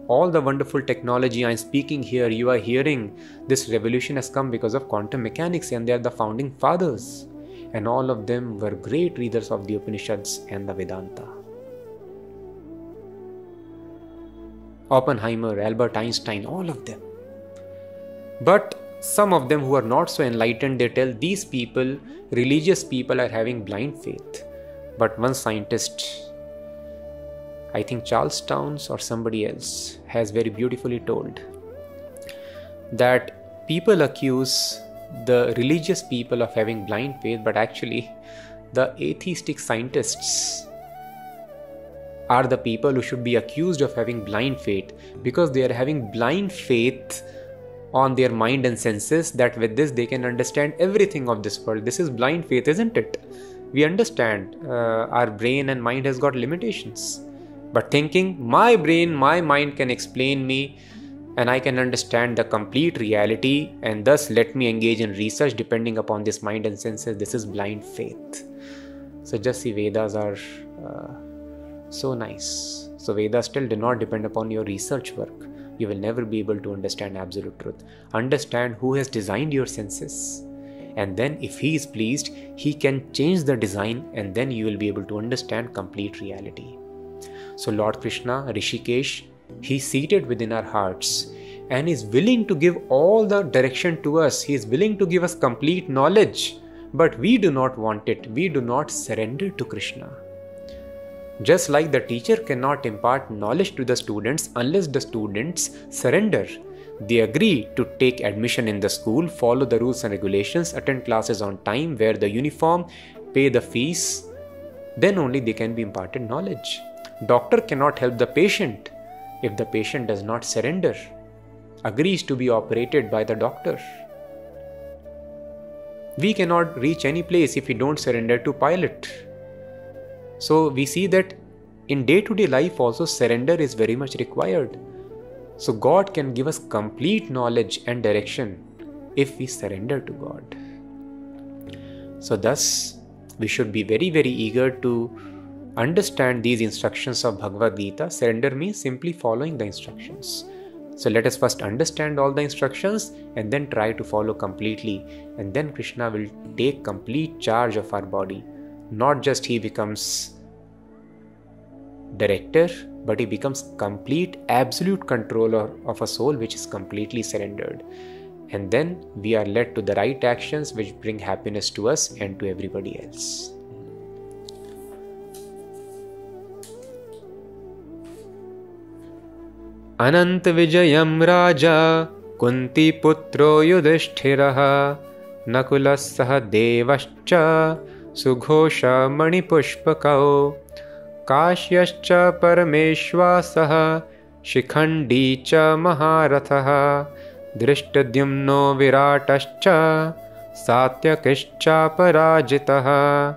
all the wonderful technology I'm speaking here, you are hearing, this revolution has come because of quantum mechanics, and they are the founding fathers. And all of them were great readers of the Upanishads and the Vedanta. Oppenheimer, Albert Einstein, all of them. But some of them who are not so enlightened, they tell these people, religious people, are having blind faith. But one scientist, I think Charles Townes or somebody else, has very beautifully told that people accuse the religious people of having blind faith, but actually the atheistic scientists are the people who should be accused of having blind faith, because they are having blind faith on their mind and senses, that with this they can understand everything of this world. This is blind faith, isn't it? We understand uh, our brain and mind has got limitations. But thinking, my brain, my mind can explain me and I can understand the complete reality, and thus let me engage in research depending upon this mind and senses, this is blind faith. So just see, Vedas are uh, so nice. So Vedas still do not depend upon your research work. You will never be able to understand absolute truth. Understand who has designed your senses. And then if he is pleased, he can change the design, and then you will be able to understand complete reality. So Lord Krishna, Rishikesh, he is seated within our hearts and is willing to give all the direction to us. He is willing to give us complete knowledge, but we do not want it. We do not surrender to Krishna. Just like the teacher cannot impart knowledge to the students unless the students surrender. They agree to take admission in the school, follow the rules and regulations, attend classes on time, wear the uniform, pay the fees. Then only they can be imparted knowledge. Doctor cannot help the patient if the patient does not surrender, agrees to be operated by the doctor. We cannot reach any place if we don't surrender to pilot. So we see that in day-to-day life also surrender is very much required. So God can give us complete knowledge and direction if we surrender to God. So thus, we should be very, very eager to understand these instructions of Bhagavad Gita. Surrender means simply following the instructions. So let us first understand all the instructions and then try to follow completely. And then Krishna will take complete charge of our body. Not just he becomes director, but he becomes complete absolute controller of a soul which is completely surrendered. And then we are led to the right actions which bring happiness to us and to everybody else. Anant Vijayam Raja Kunti Putro Yudhishthiraha Nakulasaha Devascha Sughosha Manipushpakao Kashyascha Parameshwasaha Shikhandi Cha Maharathaha Drishtadyumno Viratascha Satyakishcha Parajitaha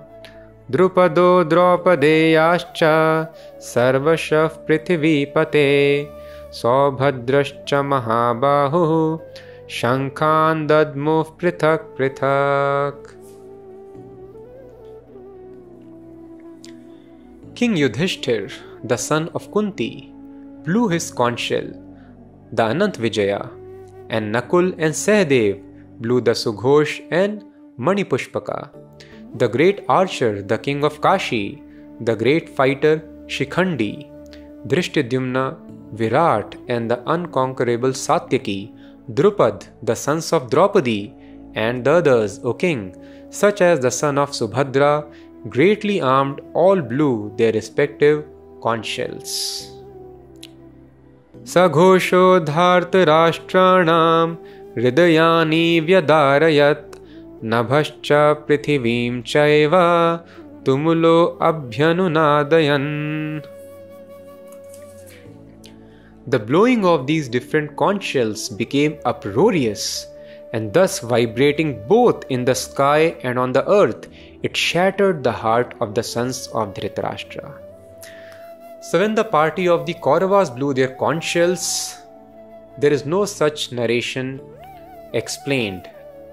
Drupado Draupadeyascha Sarvashav Prithivipate Subhadrascha Mahabahu Shankhan Dadmuv Prithak Prithak. King Yudhishthir, the son of Kunti, blew his conch shell, the Anant Vijaya, and Nakul and Sahadev blew the Sughosh and Manipushpaka. The great archer, the king of Kashi, the great fighter Shikhandi, Drishtadyumna, Virat, and the unconquerable Satyaki, Drupad, the sons of Draupadi, and the others, O king, such as the son of Subhadra, greatly armed, all blew their respective conch shells. Saghosho dhartarashtranam hridayani vyadarayat nabhascha prithivim chaiva tumulo abhyanunadayan. The blowing of these different conch shells became uproarious, and thus vibrating both in the sky and on the earth, it shattered the heart of the sons of Dhritarashtra. So when the party of the Kauravas blew their conch shells, there is no such narration explained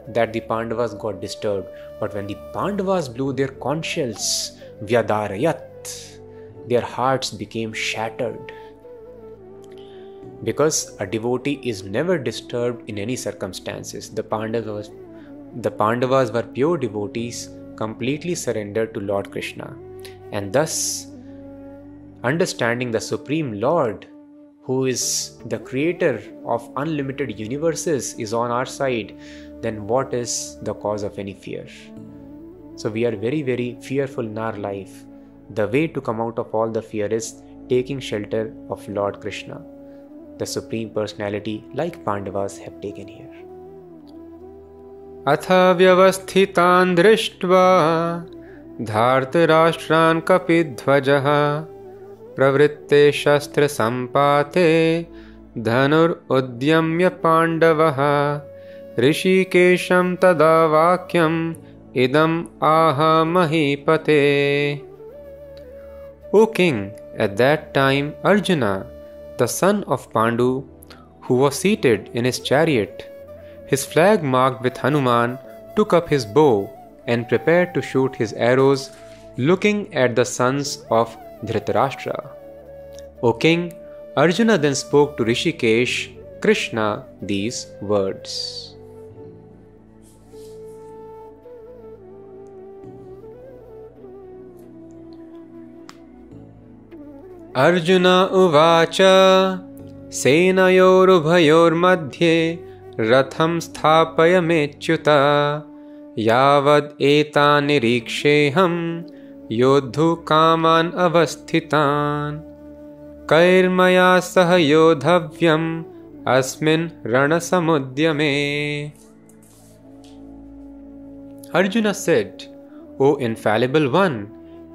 that the Pandavas got disturbed. But when the Pandavas blew their conch shells, Vyadarayat, their hearts became shattered. Because a devotee is never disturbed in any circumstances. The Pandavas, the Pandavas were pure devotees, completely surrendered to Lord Krishna, and thus understanding the Supreme Lord, who is the creator of unlimited universes, is on our side, then what is the cause of any fear? So we are very, very fearful in our life. The way to come out of all the fear is taking shelter of Lord Krishna, the Supreme Personality, like Pandavas have taken here. Atha vyavasthitan drishtva dhartarashtran kapidhvajaha pravritte shastra sampate dhanur udyamya pandavaha rishikesham tadavakyam idam aha mahipate. O king, at that time Arjuna, the son of Pandu, who was seated in his chariot, his flag marked with Hanuman, took up his bow and prepared to shoot his arrows, looking at the sons of Dhritarashtra. O king, Arjuna then spoke to Rishikesh, Krishna, these words. Arjuna uvacha senayorubhayor madhye ratham sthapayamechyuta yavad eta niriksheham yodhu kaman avasthitan kairmaya sahayodhavyam अस्मिन् रणसमुद्यमे. Arjuna said, O infallible one,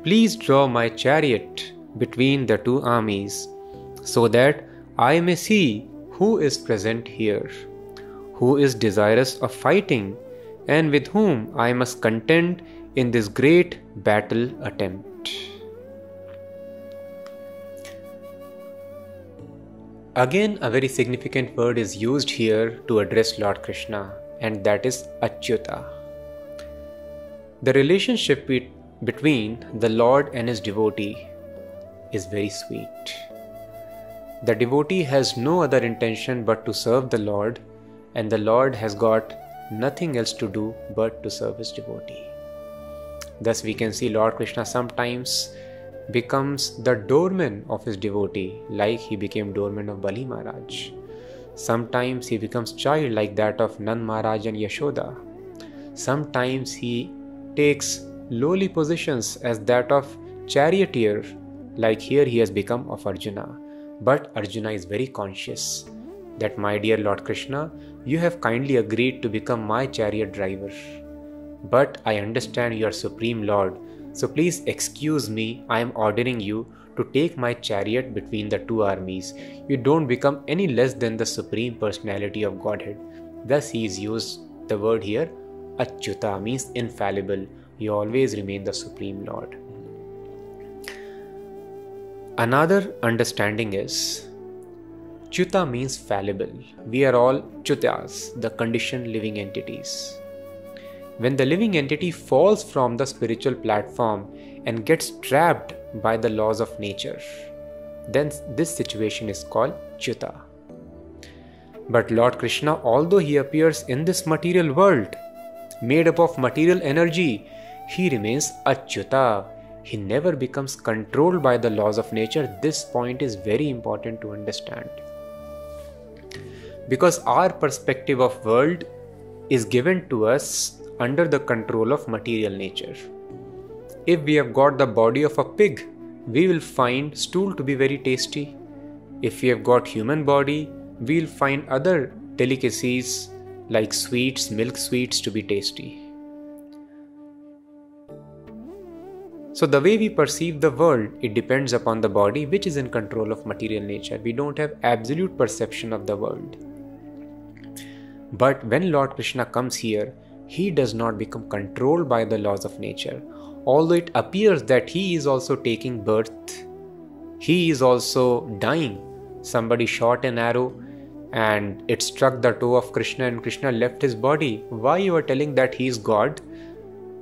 please draw my chariot between the two armies, so that I may see who is present here, who is desirous of fighting, and with whom I must contend in this great battle attempt. Again, a very significant word is used here to address Lord Krishna, and that is Achyuta. The relationship be- between the Lord and his devotee is very sweet. The devotee has no other intention but to serve the Lord, and the Lord has got nothing else to do but to serve his devotee. Thus we can see Lord Krishna sometimes becomes the doorman of his devotee, like he became doorman of Bali Maharaj. Sometimes he becomes child like that of Nand Maharaj and Yashoda. Sometimes he takes lowly positions as that of charioteer, like here he has become of Arjuna. But Arjuna is very conscious that, my dear Lord Krishna, you have kindly agreed to become my chariot driver. But I understand you are Supreme Lord, so please excuse me, I am ordering you to take my chariot between the two armies. You don't become any less than the Supreme Personality of Godhead. Thus he is used the word here, Achyuta means infallible. You always remain the Supreme Lord. Another understanding is, Achyuta means fallible. We are all Achyutas, the conditioned living entities. When the living entity falls from the spiritual platform and gets trapped by the laws of nature, then this situation is called Achyuta. But Lord Krishna, although he appears in this material world, made up of material energy, he remains Achyuta. He never becomes controlled by the laws of nature. This point is very important to understand, because our perspective of world is given to us under the control of material nature. If we have got the body of a pig, we will find stool to be very tasty. If we have got human body, we will find other delicacies like sweets, milk sweets to be tasty. So the way we perceive the world, it depends upon the body which is in control of material nature. We don't have absolute perception of the world. But when Lord Krishna comes here, he does not become controlled by the laws of nature. Although it appears that he is also taking birth, he is also dying. Somebody shot an arrow and it struck the toe of Krishna and Krishna left his body. Why you are telling that he is God?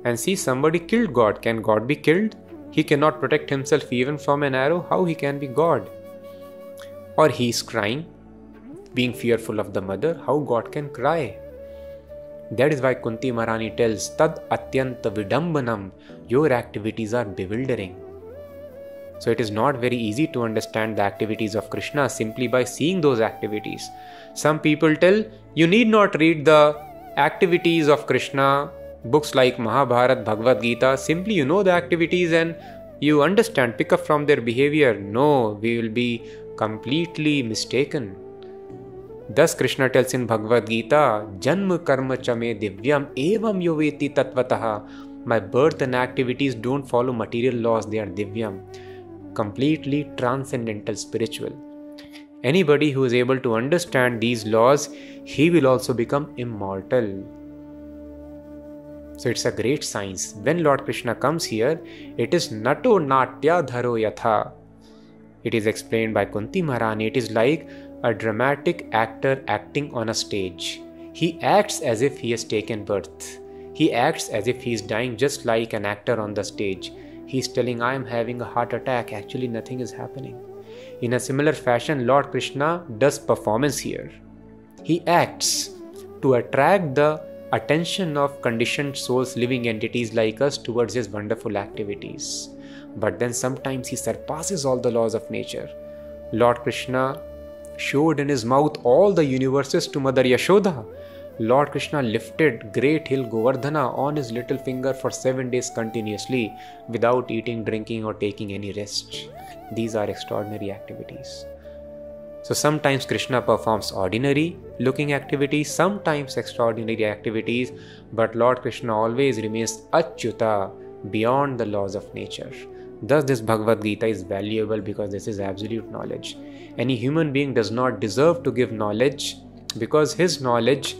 And see, somebody killed God. Can God be killed? He cannot protect himself even from an arrow. How he can be God? Or he is crying, being fearful of the mother. How God can cry? That is why Kunti Maharani tells, Tad atyanta vidambanam, your activities are bewildering. So it is not very easy to understand the activities of Krishna simply by seeing those activities. Some people tell, you need not read the activities of Krishna, books like Mahabharata, Bhagavad Gita. Simply you know the activities and you understand, pick up from their behavior. No, we will be completely mistaken. Thus Krishna tells in Bhagavad Gita, Janma karma chame divyam evam yoveti tatvataha. My birth and activities don't follow material laws, they are divyam, completely transcendental, spiritual. Anybody who is able to understand these laws, he will also become immortal. So it's a great science. When Lord Krishna comes here, it is nato natya dharo yatha. It is explained by Kunti Maharani. It is like a dramatic actor acting on a stage. He acts as if he has taken birth. He acts as if he is dying, just like an actor on the stage. He is telling, I am having a heart attack. Actually, nothing is happening. In a similar fashion, Lord Krishna does performance here. He acts to attract the attention of conditioned souls, living entities like us, towards his wonderful activities. But then sometimes he surpasses all the laws of nature. Lord Krishna showed in his mouth all the universes to Mother Yashoda. Lord Krishna lifted great hill Govardhana on his little finger for seven days continuously without eating, drinking or taking any rest. These are extraordinary activities. So sometimes Krishna performs ordinary looking activities, sometimes extraordinary activities, but Lord Krishna always remains achyuta, beyond the laws of nature. Thus this Bhagavad Gita is valuable because this is absolute knowledge. Any human being does not deserve to give knowledge because his knowledge,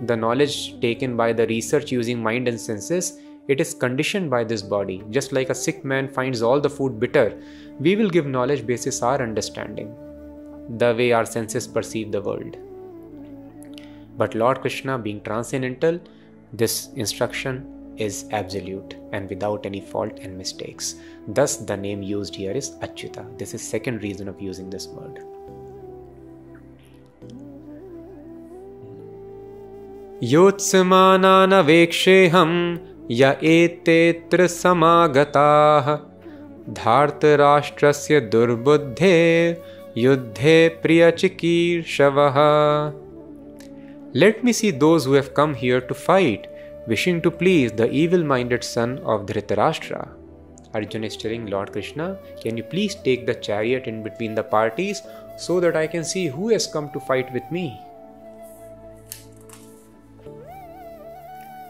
the knowledge taken by the research using mind and senses, it is conditioned by this body. Just like a sick man finds all the food bitter, we will give knowledge basis our understanding, the way our senses perceive the world. But Lord Krishna being transcendental, this instruction is absolute and without any fault and mistakes. Thus the name used here is Achyuta. This is second reason of using this word. Yotsamananaveksheham Ya etetra samagataah Dhartarashtrasya durbuddhe Yuddhe priyachikir shavaha. Let me see those who have come here to fight, wishing to please the evil-minded son of Dhritarashtra. Arjuna is telling Lord Krishna, can you please take the chariot in between the parties so that I can see who has come to fight with me?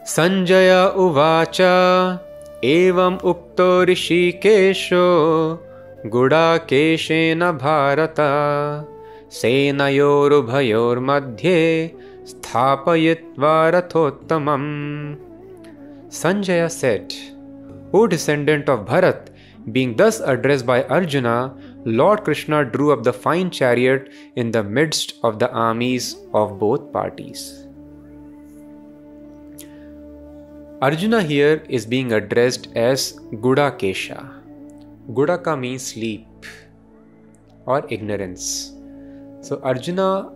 Sanjaya uvacha evam ukto rishikesho gudakeshena bharata senayorubhayor madhye sthapayitva rathottamam. Sanjaya said, O descendant of Bharat, being thus addressed by Arjuna, Lord Krishna drew up the fine chariot in the midst of the armies of both parties. Arjuna here is being addressed as Gudakesha. Gudaka means sleep or ignorance. So Arjuna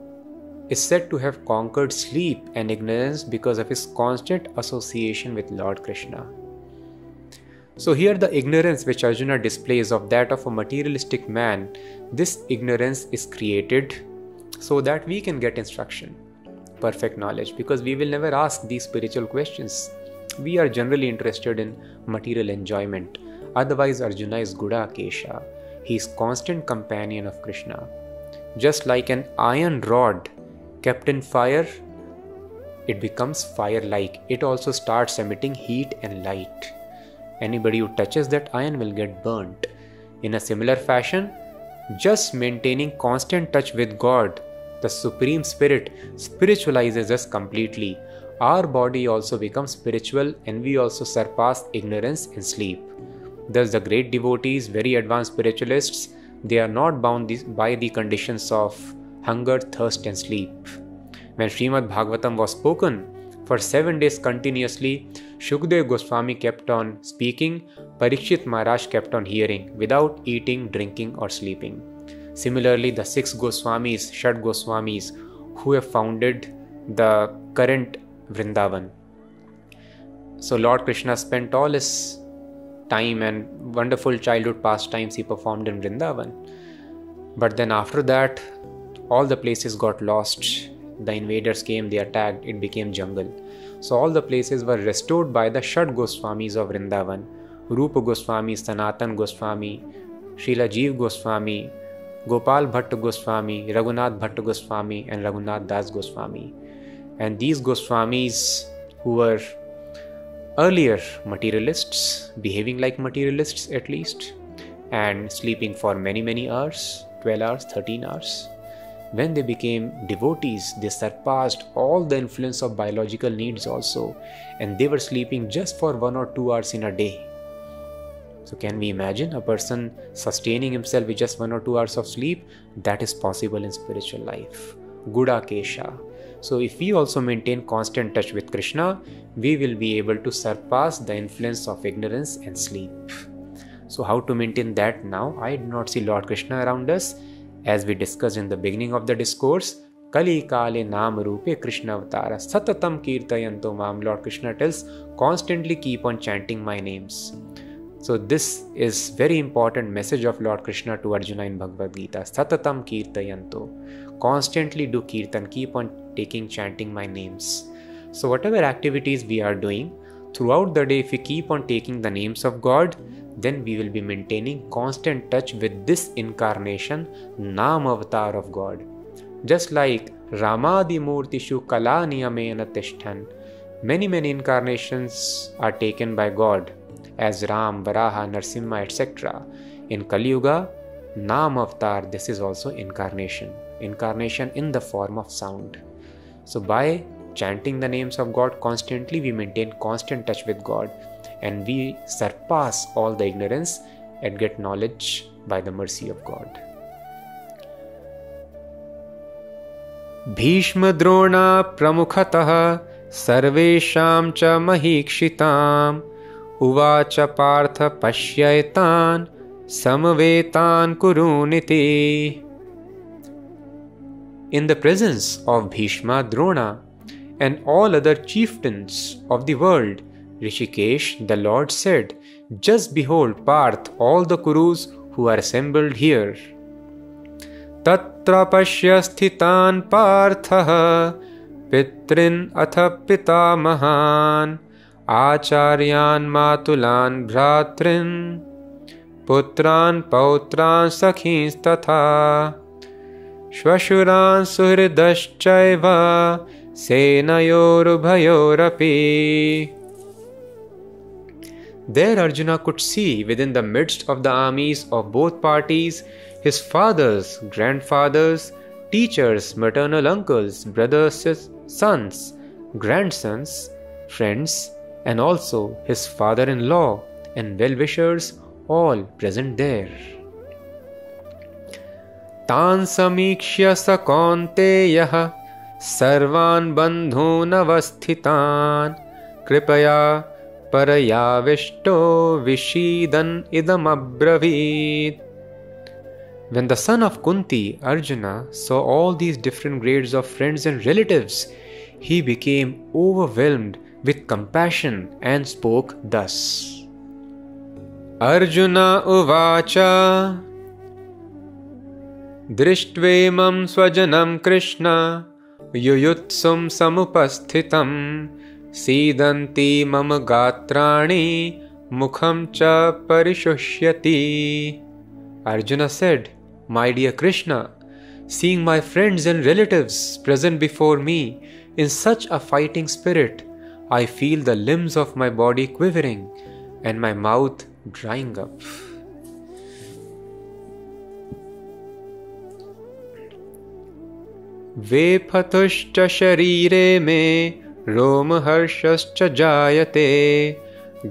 is said to have conquered sleep and ignorance because of his constant association with Lord Krishna. So here the ignorance which Arjuna displays of that of a materialistic man, this ignorance is created so that we can get instruction, perfect knowledge, because we will never ask these spiritual questions. We are generally interested in material enjoyment. Otherwise, Arjuna is Gudakesha. He is constant companion of Krishna. Just like an iron rod kept in fire, it becomes fire-like. It also starts emitting heat and light. Anybody who touches that iron will get burnt. In a similar fashion, just maintaining constant touch with God, the Supreme Spirit, spiritualizes us completely. Our body also becomes spiritual and we also surpass ignorance and sleep. Thus the great devotees, very advanced spiritualists, they are not bound by the conditions of hunger, thirst and sleep. When Srimad Bhagavatam was spoken, for seven days continuously, Shukdev Goswami kept on speaking, Parikshit Maharaj kept on hearing, without eating, drinking or sleeping. Similarly, the six Goswamis, Shad Goswamis, who have founded the current Vrindavan. So Lord Krishna spent all his time and wonderful childhood pastimes he performed in Vrindavan. But then after that, all the places got lost. The invaders came, they attacked, it became jungle. So all the places were restored by the Shad Goswamis of Vrindavan. Rupa Goswami, Sanatan Goswami, Srila Jeev Goswami, Gopal Bhatta Goswami, Raghunath Bhatta Goswami and Raghunath Das Goswami. And these Goswamis, who were earlier materialists, behaving like materialists at least, and sleeping for many, many hours, twelve hours, thirteen hours. When they became devotees, they surpassed all the influence of biological needs also, and they were sleeping just for one or two hours in a day. So can we imagine a person sustaining himself with just one or two hours of sleep? That is possible in spiritual life. Gudakesha. So if we also maintain constant touch with Krishna, we will be able to surpass the influence of ignorance and sleep. So how to maintain that now? I do not see Lord Krishna around us. As we discussed in the beginning of the discourse, Kali Kale Nam Rupe Krishna Avatara Satatam Kirtayanto Mam. Lord Krishna tells, constantly keep on chanting my names. So this is very important message of Lord Krishna to Arjuna in Bhagavad Gita. Satatam Kirtayanto. Constantly do kirtan, keep on taking, chanting my names. So whatever activities we are doing, throughout the day if we keep on taking the names of God, then we will be maintaining constant touch with this incarnation, Nam Avatar of God. Just like Ramadi Murtishu Kala Niyamena Tishtan, many many incarnations are taken by God as Ram, Varaha, Narsimha, et cetera. In Kali Yuga, Nam Avatar, this is also incarnation, incarnation in the form of sound. So by chanting the names of God constantly, we maintain constant touch with God and we surpass all the ignorance and get knowledge by the mercy of God. Bhishma Drona Pramukhataha Sarvesham Cha Mahikshitam Uvacha Partha Pashyaitan Samavetan Kuruniti. In the presence of Bhishma, Drona and all other chieftains of the world, Rishikesh, the Lord said, "Just behold, Parth, all the Kurus who are assembled here." Tatra pasyasthitan Parthaha pitrin atha pitamahan acharyan matulan bhratrin putran pautran sakhins tatha shvashuran suhridaschaiva senayorubhayorapi. There Arjuna could see within the midst of the armies of both parties his fathers, grandfathers, teachers, maternal uncles, brothers, sons, grandsons, friends, and also his father-in-law and well-wishers, all present there. Tan samikshya sakonteyaha sarvan bandhun avasthitan kripaya parayavishto vishidan idam abravit. When the son of Kunti, Arjuna, saw all these different grades of friends and relatives, he became overwhelmed with compassion and spoke thus. Arjuna uvacha Drishtvaimam swajanam Krishna yuyutsum samupasthitam sidanti mama gatrani mukham cha parishushyati. Arjuna said, "My dear Krishna, seeing my friends and relatives present before me in such a fighting spirit, I feel the limbs of my body quivering and my mouth drying up." Vephatuscha sharire me romaharshascha jayate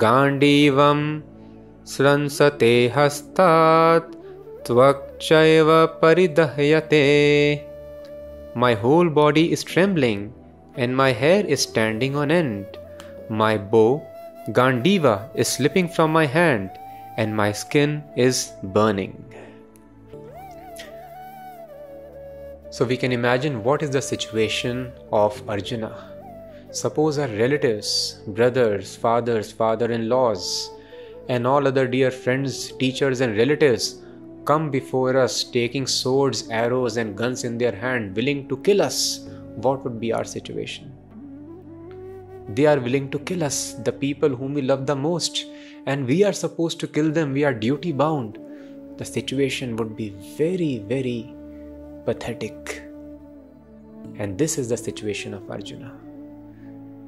gandivam sransate hastat tvakchaiva paridahyate. My whole body is trembling and my hair is standing on end. My bow, Gandiva, is slipping from my hand and my skin is burning. So we can imagine what is the situation of Arjuna. Suppose our relatives, brothers, fathers, father-in-laws, and all other dear friends, teachers and relatives come before us taking swords, arrows and guns in their hand, willing to kill us, what would be our situation? They are willing to kill us, the people whom we love the most, and we are supposed to kill them, we are duty bound. The situation would be very, very pathetic. And this is the situation of Arjuna.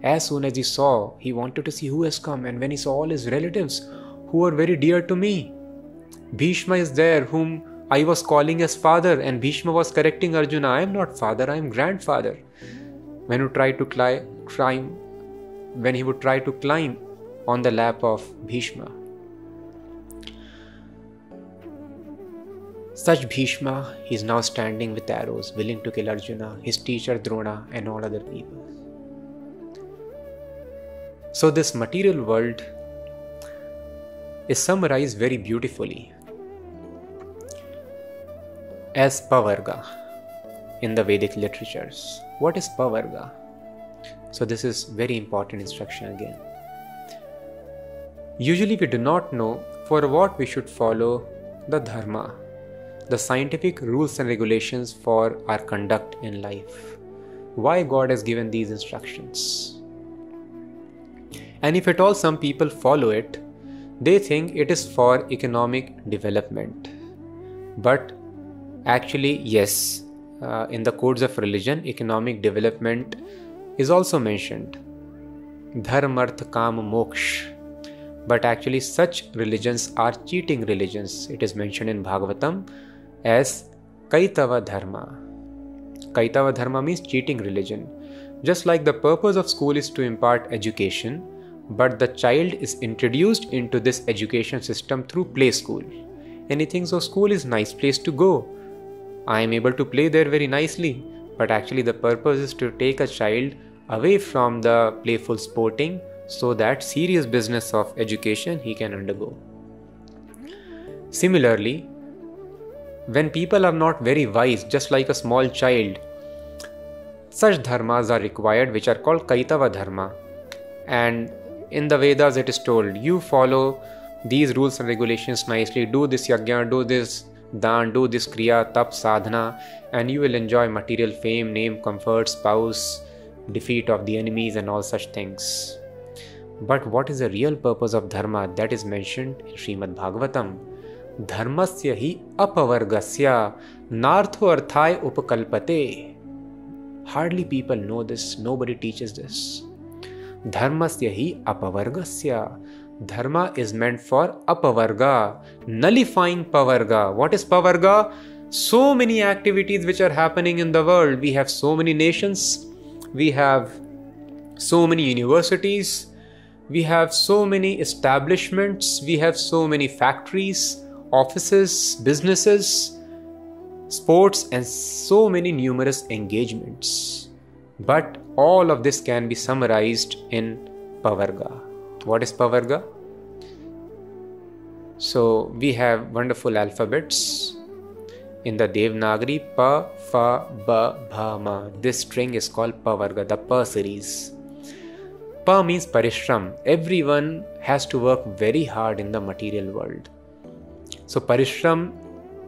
As soon as he saw, he wanted to see who has come, and when he saw all his relatives, who are very dear to me. Bhishma is there, whom I was calling as father, and Bhishma was correcting Arjuna, I am not father, I am grandfather. When he tried to climb, climb, when he would try to climb on the lap of Bhishma. Such Bhishma, he is now standing with arrows, willing to kill Arjuna, his teacher Drona and all other people. So this material world is summarized very beautifully as Pavarga in the Vedic literatures. What is Pavarga? So this is very important instruction again. Usually we do not know for what we should follow the dharma, the scientific rules and regulations for our conduct in life. Why God has given these instructions? And if at all some people follow it, They think it is for economic development. But actually, yes, uh, in the codes of religion, economic development is also mentioned. Dharma, Artha, Kama, Moksha. But actually, such religions are cheating religions. It is mentioned in Bhagavatam as Kaitava Dharma. Kaitava Dharma means cheating religion. Just like the purpose of school is to impart education, but the child is introduced into this education system through play school. And he thinks, oh, school is a nice place to go. I am able to play there very nicely. But actually, the purpose is to take a child away from the playful sporting, so that serious business of education he can undergo. Similarly, when people are not very wise, just like a small child, such dharmas are required which are called Kaitava Dharma. And in the Vedas it is told, you follow these rules and regulations nicely, do this yajna, do this dan, do this kriya, tap, sadhana, and you will enjoy material fame, name, comfort, spouse, defeat of the enemies and all such things. But what is the real purpose of dharma? That is mentioned in Srimad Bhagavatam. Dharmasya hi apavargasya nartho arthaya upakalpate. Hardly people know this. Nobody teaches this. Dharmasya hi apavargasya. Dharma is meant for apavarga, nullifying pavarga. What is pavarga? So many activities which are happening in the world. We have so many nations. We have so many universities. We have so many establishments, we have so many factories, offices, businesses, sports, and so many numerous engagements. But all of this can be summarized in pavarga. What is pavarga? So we have wonderful alphabets in the Devanagari, pa, fa, ba, bha, ma. This string is called pavarga, the pa series. Pa means parishram. Everyone has to work very hard in the material world. So parishram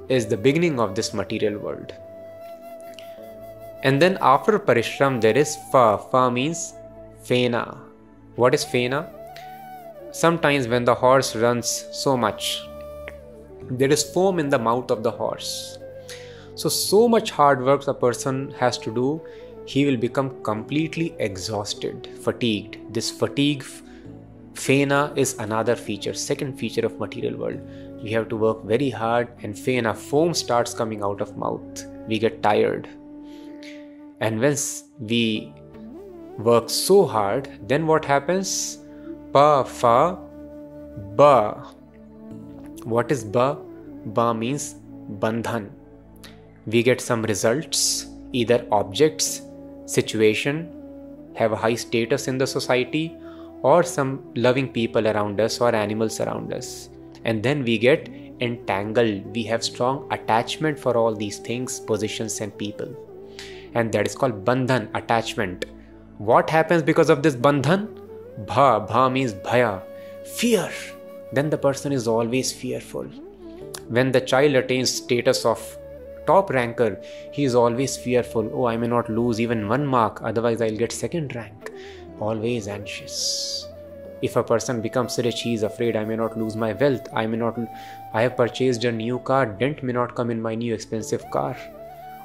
is the beginning of this material world. And then after parishram there is fa. Fa means fena. What is fena? Sometimes when the horse runs so much, there is foam in the mouth of the horse. So, so much hard work a person has to do. He will become completely exhausted, fatigued. This fatigue, fena, is another feature, second feature of material world. We have to work very hard and fena, foam starts coming out of mouth. We get tired. And once we work so hard, then what happens? Pa, fa, ba. What is ba? Ba means bandhan. We get some results, either objects, situation, have a high status in the society, or some loving people around us or animals around us. And then we get entangled. We have strong attachment for all these things, positions and people. And that is called bandhan, attachment. What happens because of this bandhan? Bha, bha means bhaya, fear. Then the person is always fearful. When the child attains status of top ranker, he is always fearful. Oh, I may not lose even one mark, otherwise I'll get second rank. Always anxious. If a person becomes rich, he is afraid I may not lose my wealth. I may not. I have purchased a new car. Dent may not come in my new expensive car.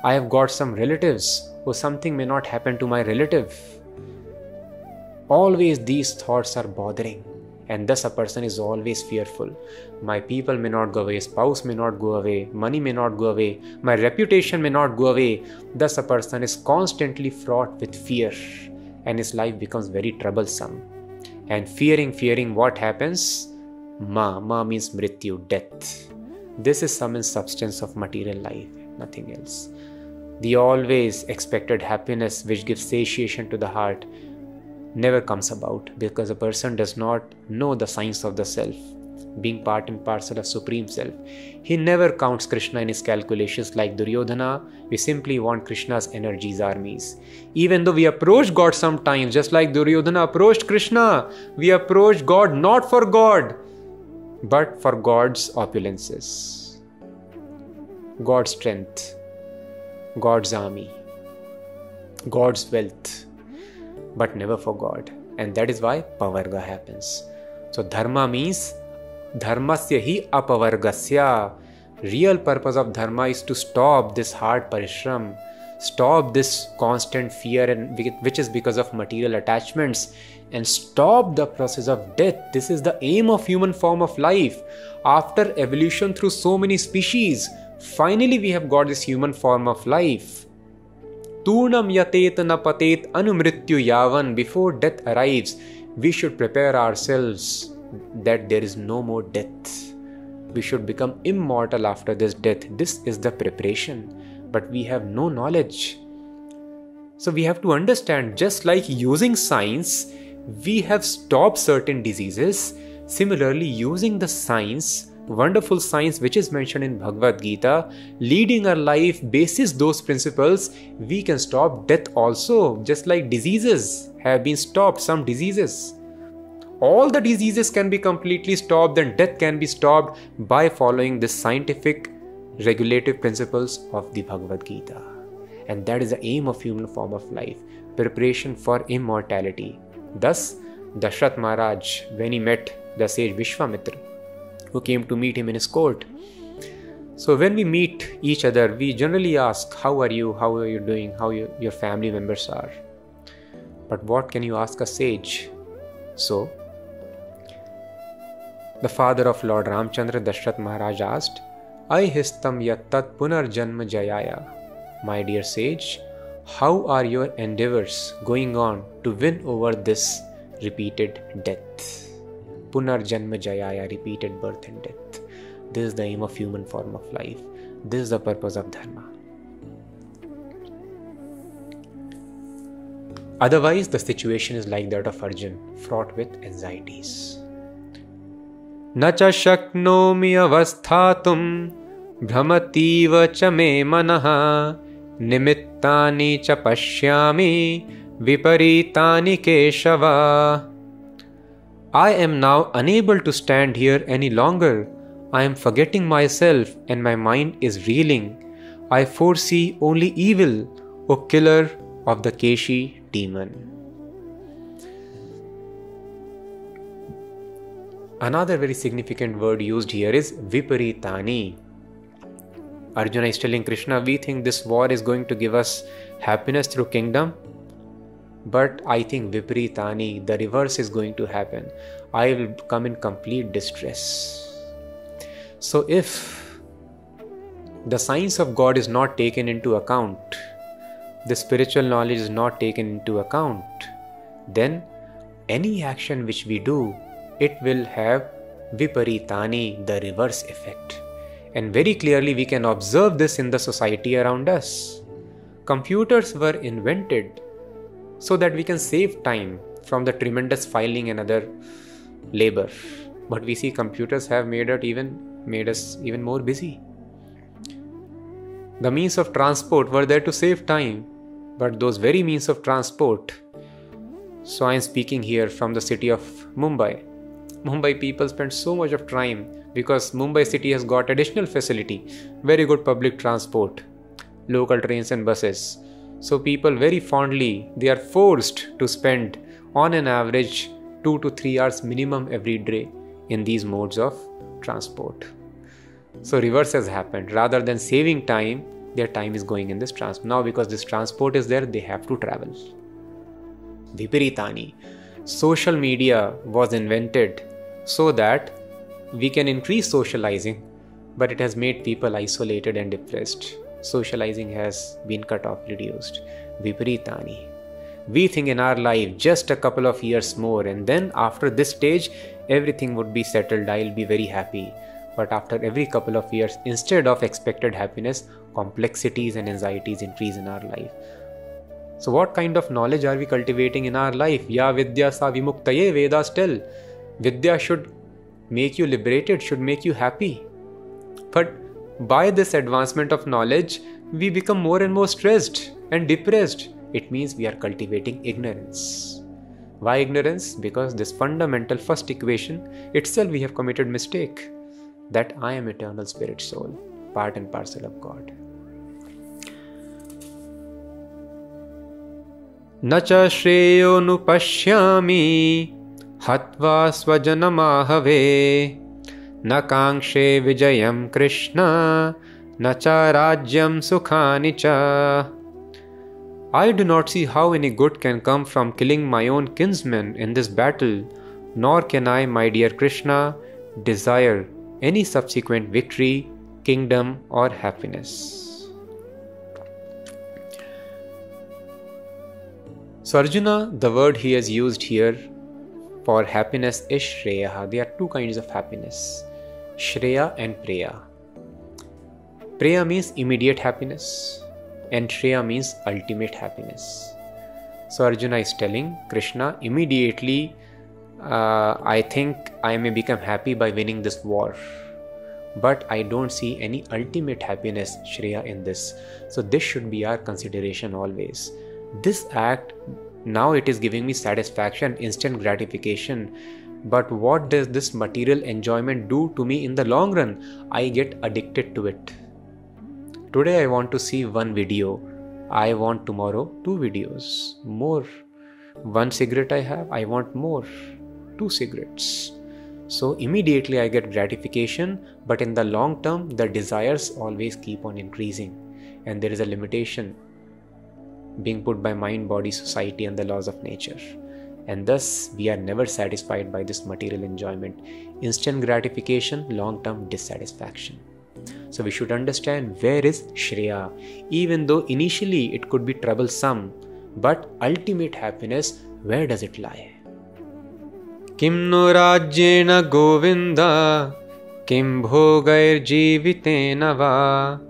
I have got some relatives. Oh, something may not happen to my relative. Always these thoughts are bothering. And thus a person is always fearful. My people may not go away, spouse may not go away, money may not go away, my reputation may not go away. Thus a person is constantly fraught with fear and his life becomes very troublesome. And fearing, fearing, what happens? Ma, ma means mrityu, death. This is sum and substance of material life, nothing else. The always expected happiness which gives satiation to the heart never comes about because a person does not know the science of the self, being part and parcel of Supreme Self. He never counts Krishna in his calculations like Duryodhana. We simply want Krishna's energies, armies. Even though we approach God sometimes, just like Duryodhana approached Krishna, we approach God not for God, but for God's opulences, God's strength, God's army, God's wealth, but never for God. And that is why pavarga happens. So dharma means dharmasya hi apavargasya. Real purpose of dharma is to stop this hard parishram, stop this constant fear, and which is because of material attachments, and stop the process of death. This is the aim of human form of life. After evolution through so many species, finally we have got this human form of life. Tunam yatet na patet anumrityu yavan. Before death arrives, we should prepare ourselves that there is no more death. We should become immortal after this death. This is the preparation, but we have no knowledge. So we have to understand, just like using science, we have stopped certain diseases. Similarly, using the science, wonderful science which is mentioned in Bhagavad Gita, leading our life basis those principles, we can stop death also, just like diseases have been stopped, some diseases. All the diseases can be completely stopped and death can be stopped by following the scientific regulative principles of the Bhagavad Gita. And that is the aim of human form of life, preparation for immortality. Thus, Dashrath Maharaj, when he met the sage Vishwamitra, who came to meet him in his court. So when we meet each other, we generally ask, how are you, how are you doing, how you, your family members are. But what can you ask a sage? So, the father of Lord Ramchandra, Dashrath Maharaj, asked, Aihistam yattat punarjanma jayaya. My dear sage, how are your endeavors going on to win over this repeated death? Punarjanma jayaya, repeated birth and death. This is the aim of human form of life. This is the purpose of dharma. Otherwise, the situation is like that of Arjuna, fraught with anxieties. Na cha shaknomi avasthatum brahmativa cha me manaha nimittani cha pashyami viparitani keshava. I am now unable to stand here any longer. I am forgetting myself and my mind is reeling. I foresee only evil, O killer of the Keshi demon. Another very significant word used here is viparitani. Arjuna is telling Krishna, we think this war is going to give us happiness through kingdom, but I think viparitani, the reverse is going to happen. I will come in complete distress. So if the science of God is not taken into account, the spiritual knowledge is not taken into account, then any action which we do, it will have viparitani, the reverse effect. And very clearly we can observe this in the society around us. Computers were invented so that we can save time from the tremendous filing and other labor. But we see computers have made it even made us even more busy. The means of transport were there to save time, but those very means of transport, so I am speaking here from the city of Mumbai. Mumbai people spend so much of time because Mumbai city has got additional facility, very good public transport, local trains and buses. So people very fondly, they are forced to spend on an average two to three hours minimum every day in these modes of transport. So reverse has happened. Rather than saving time, their time is going in this transport. Now because this transport is there, they have to travel. Viparitani. Social media was invented so that we can increase socializing, but it has made people isolated and depressed. Socializing has been cut off, reduced. Viparitani. We think in our life, just a couple of years more, and then after this stage, everything would be settled. I'll be very happy. But after every couple of years, instead of expected happiness, complexities and anxieties increase in our life. So what kind of knowledge are we cultivating in our life? Ya vidya sa vimuktaye, Vedas tell. Vidya should make you liberated, should make you happy. But by this advancement of knowledge, we become more and more stressed and depressed. It means we are cultivating ignorance. Why ignorance? Because this fundamental first equation itself we have committed mistake. That I am eternal spirit soul, part and parcel of God. Na cha shreyo nu pashyami hatva svajanamahave न कांक्षे विजयं कृष्ण न च राज्यं सुखानि च. I do not see how any good can come from killing my own kinsmen in this battle, nor can I, my dear Krishna, desire any subsequent victory, kingdom or happiness. So Arjuna, the word he has used here for happiness is Shreya. There are two kinds of happiness, Shreya and Preya. Preya means immediate happiness, and Shreya means ultimate happiness. So Arjuna is telling Krishna, immediately uh, I think I may become happy by winning this war, but I don't see any ultimate happiness, Shreya, in this. So this should be our consideration always. This act, now it is giving me satisfaction, instant gratification, but what does this material enjoyment do to me in the long run? I get addicted to it. Today I want to see one video, I want tomorrow two videos, more. One cigarette I have, I want more, two cigarettes. So immediately I get gratification, but in the long term the desires always keep on increasing, and there is a limitation being put by mind, body, society and the laws of nature. And thus we are never satisfied by this material enjoyment. Instant gratification, long-term dissatisfaction. So we should understand where is Shreya. Even though initially it could be troublesome, but ultimate happiness, where does it lie? Kim no rajyena govinda, kim bhogair jivitena va,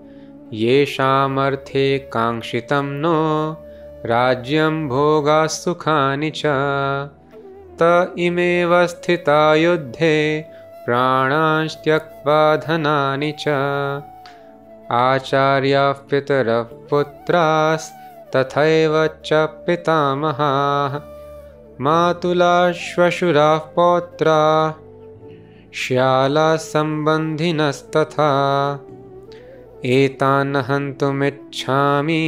yeshamarthe kangshitam no, rajyam bhoga sukhani cha, ta imeva sthita yuddhe, प्राणांश त्यक्त्वा धनानि च आचार्याः पितरः पुत्राः तथैव च पितामहाः मातुलाः श्वशुराः पौत्राः श्यालाः सम्बन्धिनस्तथा एतान् हन्तुमिच्छामि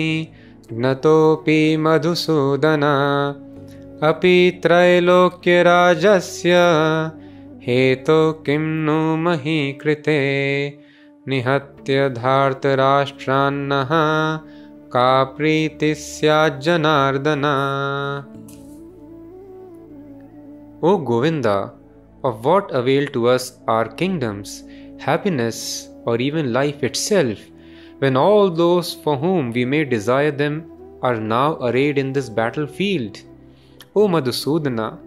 ज्ञतोऽपि मधुसूदन अपि त्रैलोक्यराजस्य हेतो किं नु मही कृते निहत्य धार्तराष्ट्रान्नः का प्रीति स्यात् जनार्दना. O Govinda, of what avail to us are kingdoms, happiness or even life itself, when all those for whom we may desire them are now arrayed in this battlefield? O Madhusudana,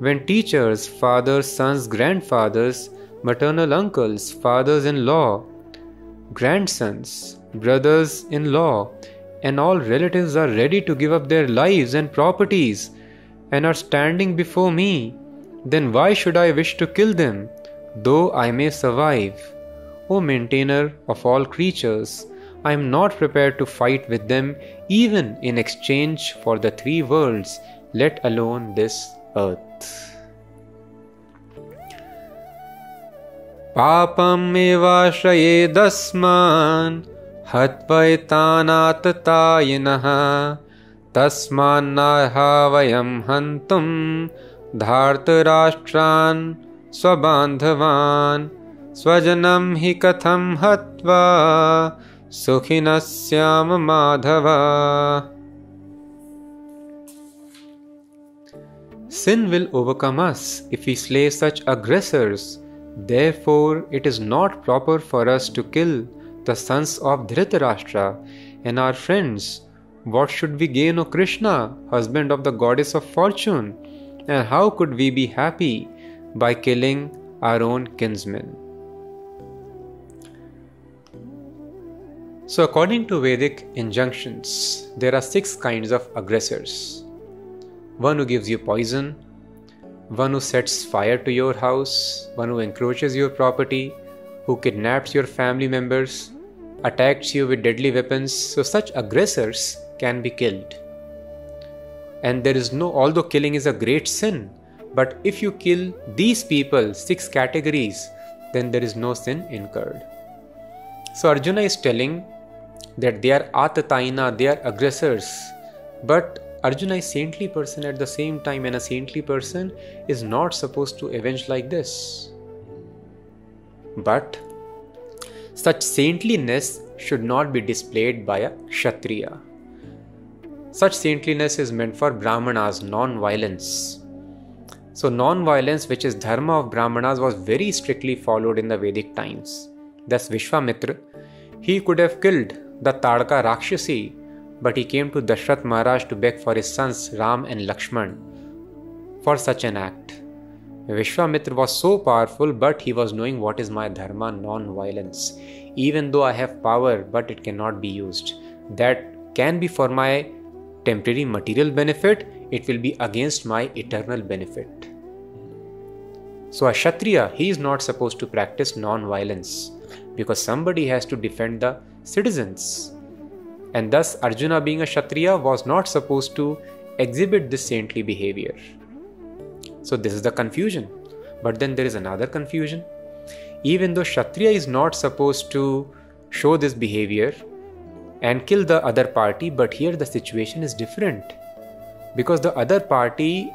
when teachers, fathers, sons, grandfathers, maternal uncles, fathers-in-law, grandsons, brothers-in-law, and all relatives are ready to give up their lives and properties and are standing before me, then why should I wish to kill them, though I may survive? O maintainer of all creatures, I am not prepared to fight with them even in exchange for the three worlds, let alone this earth. Papam evashraye dasman hatvaitanatayinaha tasman narhavayam hantum dhartarashtran swabandhavan swajanam hi katham hatva sukhinasyam madhava. Sin will overcome us if we slay such aggressors. Therefore, it is not proper for us to kill the sons of Dhritarashtra and our friends. What should we gain, O Krishna, husband of the goddess of fortune? And how could we be happy by killing our own kinsmen? So, according to Vedic injunctions, there are six kinds of aggressors. One who gives you poison, one who sets fire to your house, one who encroaches your property, who kidnaps your family members, attacks you with deadly weapons. So such aggressors can be killed. And there is no, although killing is a great sin, but if you kill these people, six categories, then there is no sin incurred. So Arjuna is telling that they are atataina, they are aggressors, but Arjuna is a saintly person at the same time, and a saintly person is not supposed to avenge like this. But such saintliness should not be displayed by a Kshatriya. Such saintliness is meant for Brahmanas, non-violence. So non-violence, which is dharma of Brahmanas, was very strictly followed in the Vedic times. Thus Vishwamitra, he could have killed the Tarka Rakshasi, but he came to Dashrath Maharaj to beg for his sons Ram and Lakshman for such an act. Vishwamitra was so powerful, but he was knowing what is my dharma, non-violence. Even though I have power, but it cannot be used. That can be for my temporary material benefit, it will be against my eternal benefit. So a Kshatriya, he is not supposed to practice non-violence, because somebody has to defend the citizens. And thus Arjuna, being a Kshatriya, was not supposed to exhibit this saintly behavior. So this is the confusion. But then there is another confusion. Even though Kshatriya is not supposed to show this behavior and kill the other party, but here the situation is different. Because the other party,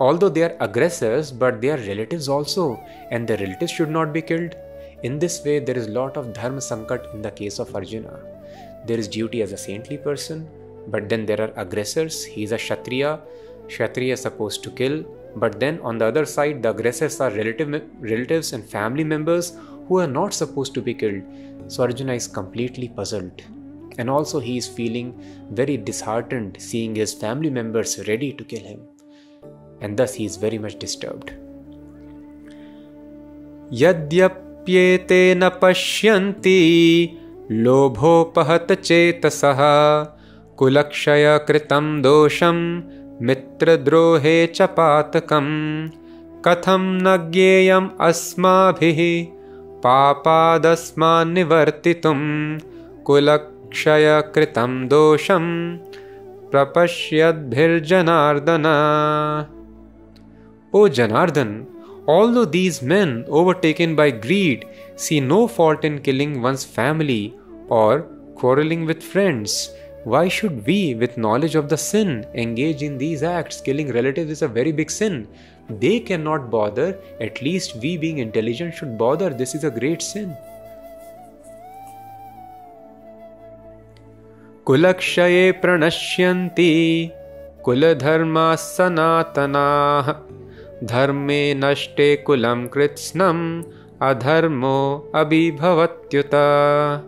although they are aggressors, but they are relatives also, and their relatives should not be killed. In this way, there is a lot of dharma sankat in the case of Arjuna. There is duty as a saintly person, but then there are aggressors. He is a Kshatriya. Kshatriya is supposed to kill, but then on the other side, the aggressors are relative, relatives and family members who are not supposed to be killed. So Arjuna is completely puzzled. And also he is feeling very disheartened, seeing his family members ready to kill him. And thus he is very much disturbed. Yadyapyete na pashyanti lobhopahata chetasaha kulakshaya kritam dosham mitradrohe chapatakam katham nagyeyam asmabhihi papadasma nivartitum kulakshaya kritam dosham prapashyadbhir janardana. O Janardan, although these men overtaken by greed see no fault in killing one's family or quarreling with friends, why should we, with knowledge of the sin, engage in these acts? Killing relatives is a very big sin. They cannot bother. At least we, being intelligent, should bother. This is a great sin. Kulakshaye pranashyanti kuladharma sanatana dharme nashte kulam kritsnam adharmo abhibhavatyuta.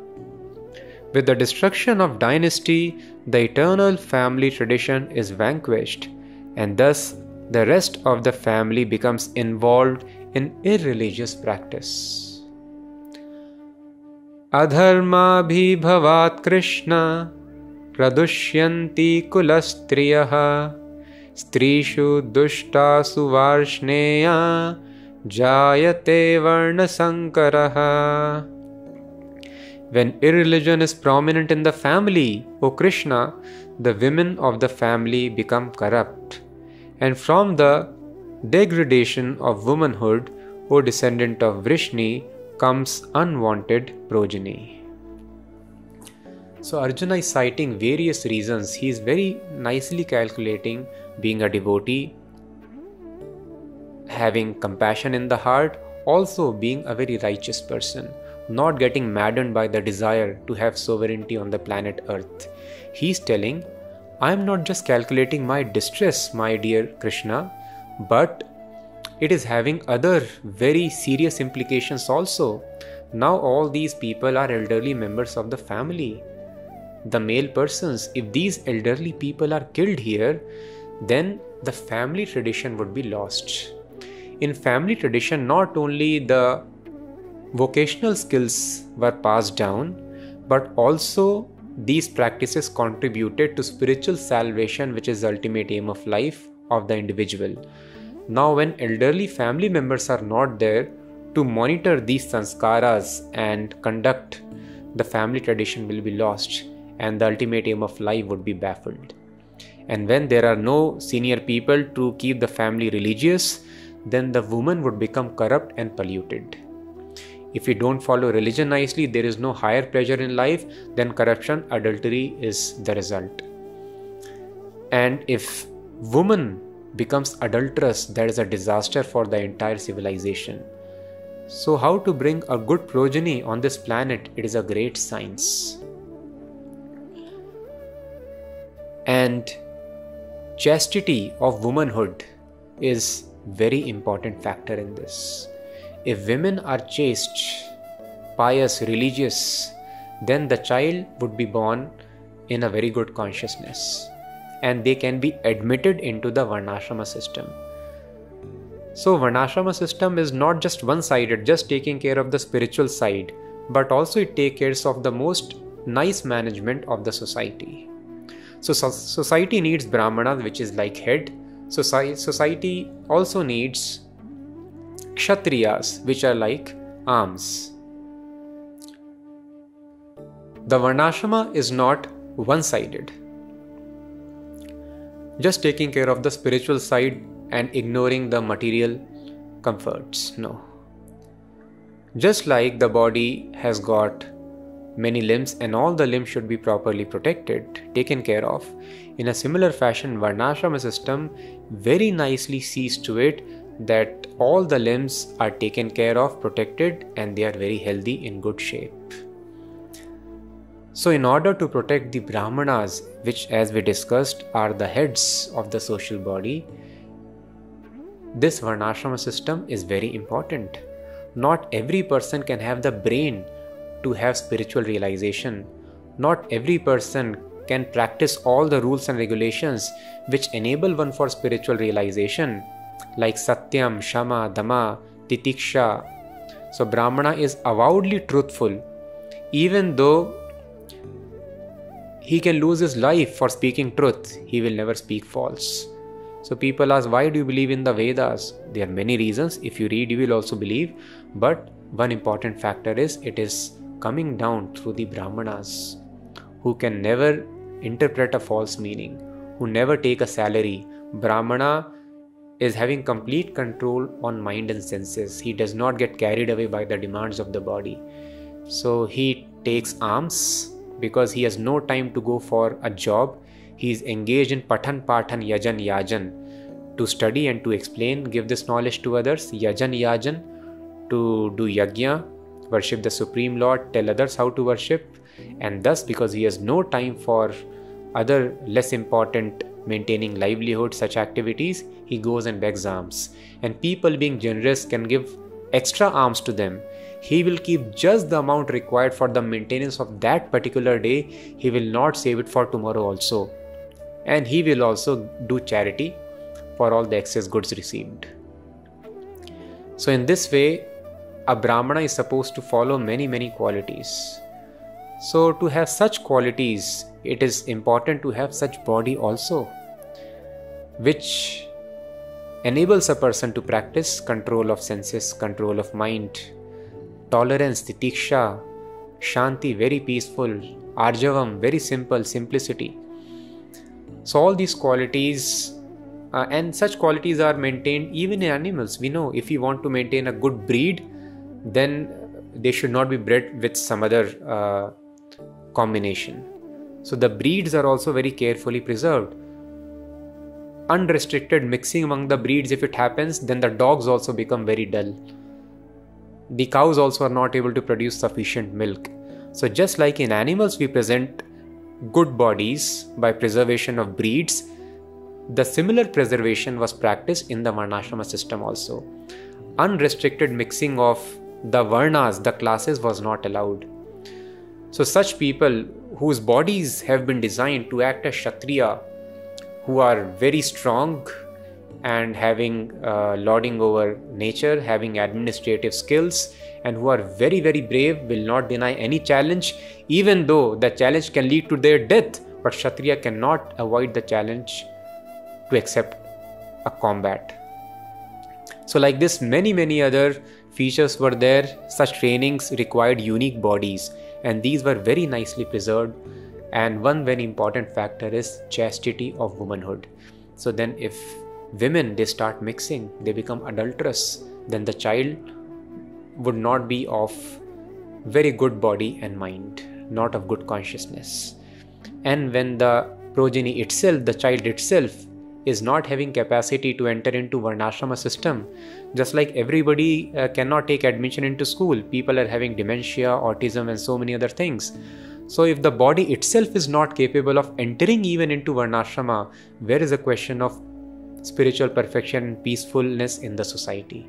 With the destruction of dynasty, the eternal family tradition is vanquished, and thus the rest of the family becomes involved in irreligious practice. Adharmabhibhavat Krishna pradushyanti kulastriyaha strishu dushtasu varshneya jayate varnasankaraha. When irreligion is prominent in the family, O Krishna, the women of the family become corrupt. And from the degradation of womanhood, O descendant of Vrishni, comes unwanted progeny. So Arjuna is citing various reasons. He is very nicely calculating, being a devotee, having compassion in the heart, also being a very righteous person, not getting maddened by the desire to have sovereignty on the planet Earth. He is telling, I am not just calculating my distress, my dear Krishna, but it is having other very serious implications also. Now all these people are elderly members of the family, the male persons. If these elderly people are killed here, then the family tradition would be lost. In family tradition, not only the vocational skills were passed down, but also these practices contributed to spiritual salvation, which is the ultimate aim of life of the individual. Now when elderly family members are not there to monitor these sanskaras and conduct, the family tradition will be lost and the ultimate aim of life would be baffled. And when there are no senior people to keep the family religious, then the woman would become corrupt and polluted. If we don't follow religion nicely, there is no higher pleasure in life, then corruption, adultery is the result. And if woman becomes adulterous, that is a disaster for the entire civilization. So how to bring a good progeny on this planet, it is a great science. And chastity of womanhood is very important factor in this. If women are chaste, pious, religious, then the child would be born in a very good consciousness and they can be admitted into the Varnashrama system. So Varnashrama system is not just one-sided, just taking care of the spiritual side, but also it takes care of the most nice management of the society. So society needs Brahmana, which is like head. Society also needs Kshatriyas, which are like arms. The Varnashrama is not one-sided, just taking care of the spiritual side and ignoring the material comforts. No. Just like the body has got many limbs and all the limbs should be properly protected, taken care of. In a similar fashion, Varnashrama system very nicely sees to it that all the limbs are taken care of, protected, and they are very healthy, in good shape. So in order to protect the Brahmanas, which as we discussed are the heads of the social body, this Varnashrama system is very important. Not every person can have the brain to have spiritual realization. Not every person can practice all the rules and regulations which enable one for spiritual realization, like Satyam, Shama, Dhamma, Titiksha. So Brahmana is avowedly truthful, even though he can lose his life for speaking truth, he will never speak false. So people ask, why do you believe in the Vedas? There are many reasons. If you read, you will also believe. But one important factor is it is coming down through the Brahmanas, who can never interpret a false meaning, who never take a salary. Brahmana is having complete control on mind and senses. He does not get carried away by the demands of the body. So he takes alms, because he has no time to go for a job. He is engaged in Pathan, Pathan, Yajan, Yajan, to study and to explain, give this knowledge to others. Yajan, Yajan, to do Yajna, worship the Supreme Lord, tell others how to worship. And thus, because he has no time for other less important maintaining livelihood, such activities, he goes and begs alms. And people being generous can give extra alms to them. He will keep just the amount required for the maintenance of that particular day. He will not save it for tomorrow also. And he will also do charity for all the excess goods received. So in this way, a Brahmana is supposed to follow many, many qualities. So to have such qualities, it is important to have such body also, which enables a person to practice control of senses, control of mind, tolerance, titiksha, shanti, very peaceful, arjavam, very simple, simplicity. So all these qualities, uh, and such qualities are maintained even in animals. We know if you want to maintain a good breed, then they should not be bred with some other uh, combination. So the breeds are also very carefully preserved. Unrestricted mixing among the breeds, if it happens, then the dogs also become very dull. The cows also are not able to produce sufficient milk. So just like in animals we present good bodies by preservation of breeds, the similar preservation was practiced in the Varnashrama system also. Unrestricted mixing of the Varnas, the classes, was not allowed. So such people whose bodies have been designed to act as Kshatriya, who are very strong, and having uh, lording over nature, having administrative skills, and who are very, very brave, will not deny any challenge, even though the challenge can lead to their death. But Kshatriya cannot avoid the challenge to accept a combat. So like this, many, many other features were there. Such trainings required unique bodies, and these were very nicely preserved. And one very important factor is chastity of womanhood. So then if women, they start mixing, they become adulterous, then the child would not be of very good body and mind, not of good consciousness. And when the progeny itself, the child itself is not having capacity to enter into Varnashrama system, just like everybody uh, cannot take admission into school. People are having dementia, autism and so many other things. So if the body itself is not capable of entering even into Varnashrama, where is the question of spiritual perfection and peacefulness in the society?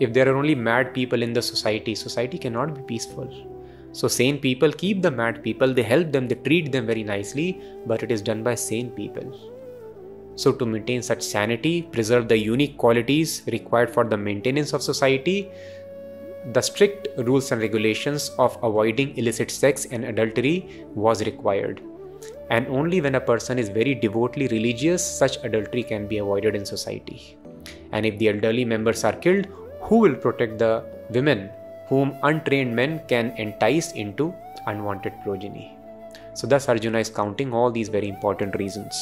If there are only mad people in the society, society cannot be peaceful. So sane people keep the mad people, they help them, they treat them very nicely, but it is done by sane people. So to maintain such sanity, preserve the unique qualities required for the maintenance of society, the strict rules and regulations of avoiding illicit sex and adultery was required. And only when a person is very devoutly religious, such adultery can be avoided in society. And if the elderly members are killed, who will protect the women whom untrained men can entice into unwanted progeny? So thus Arjuna is counting all these very important reasons.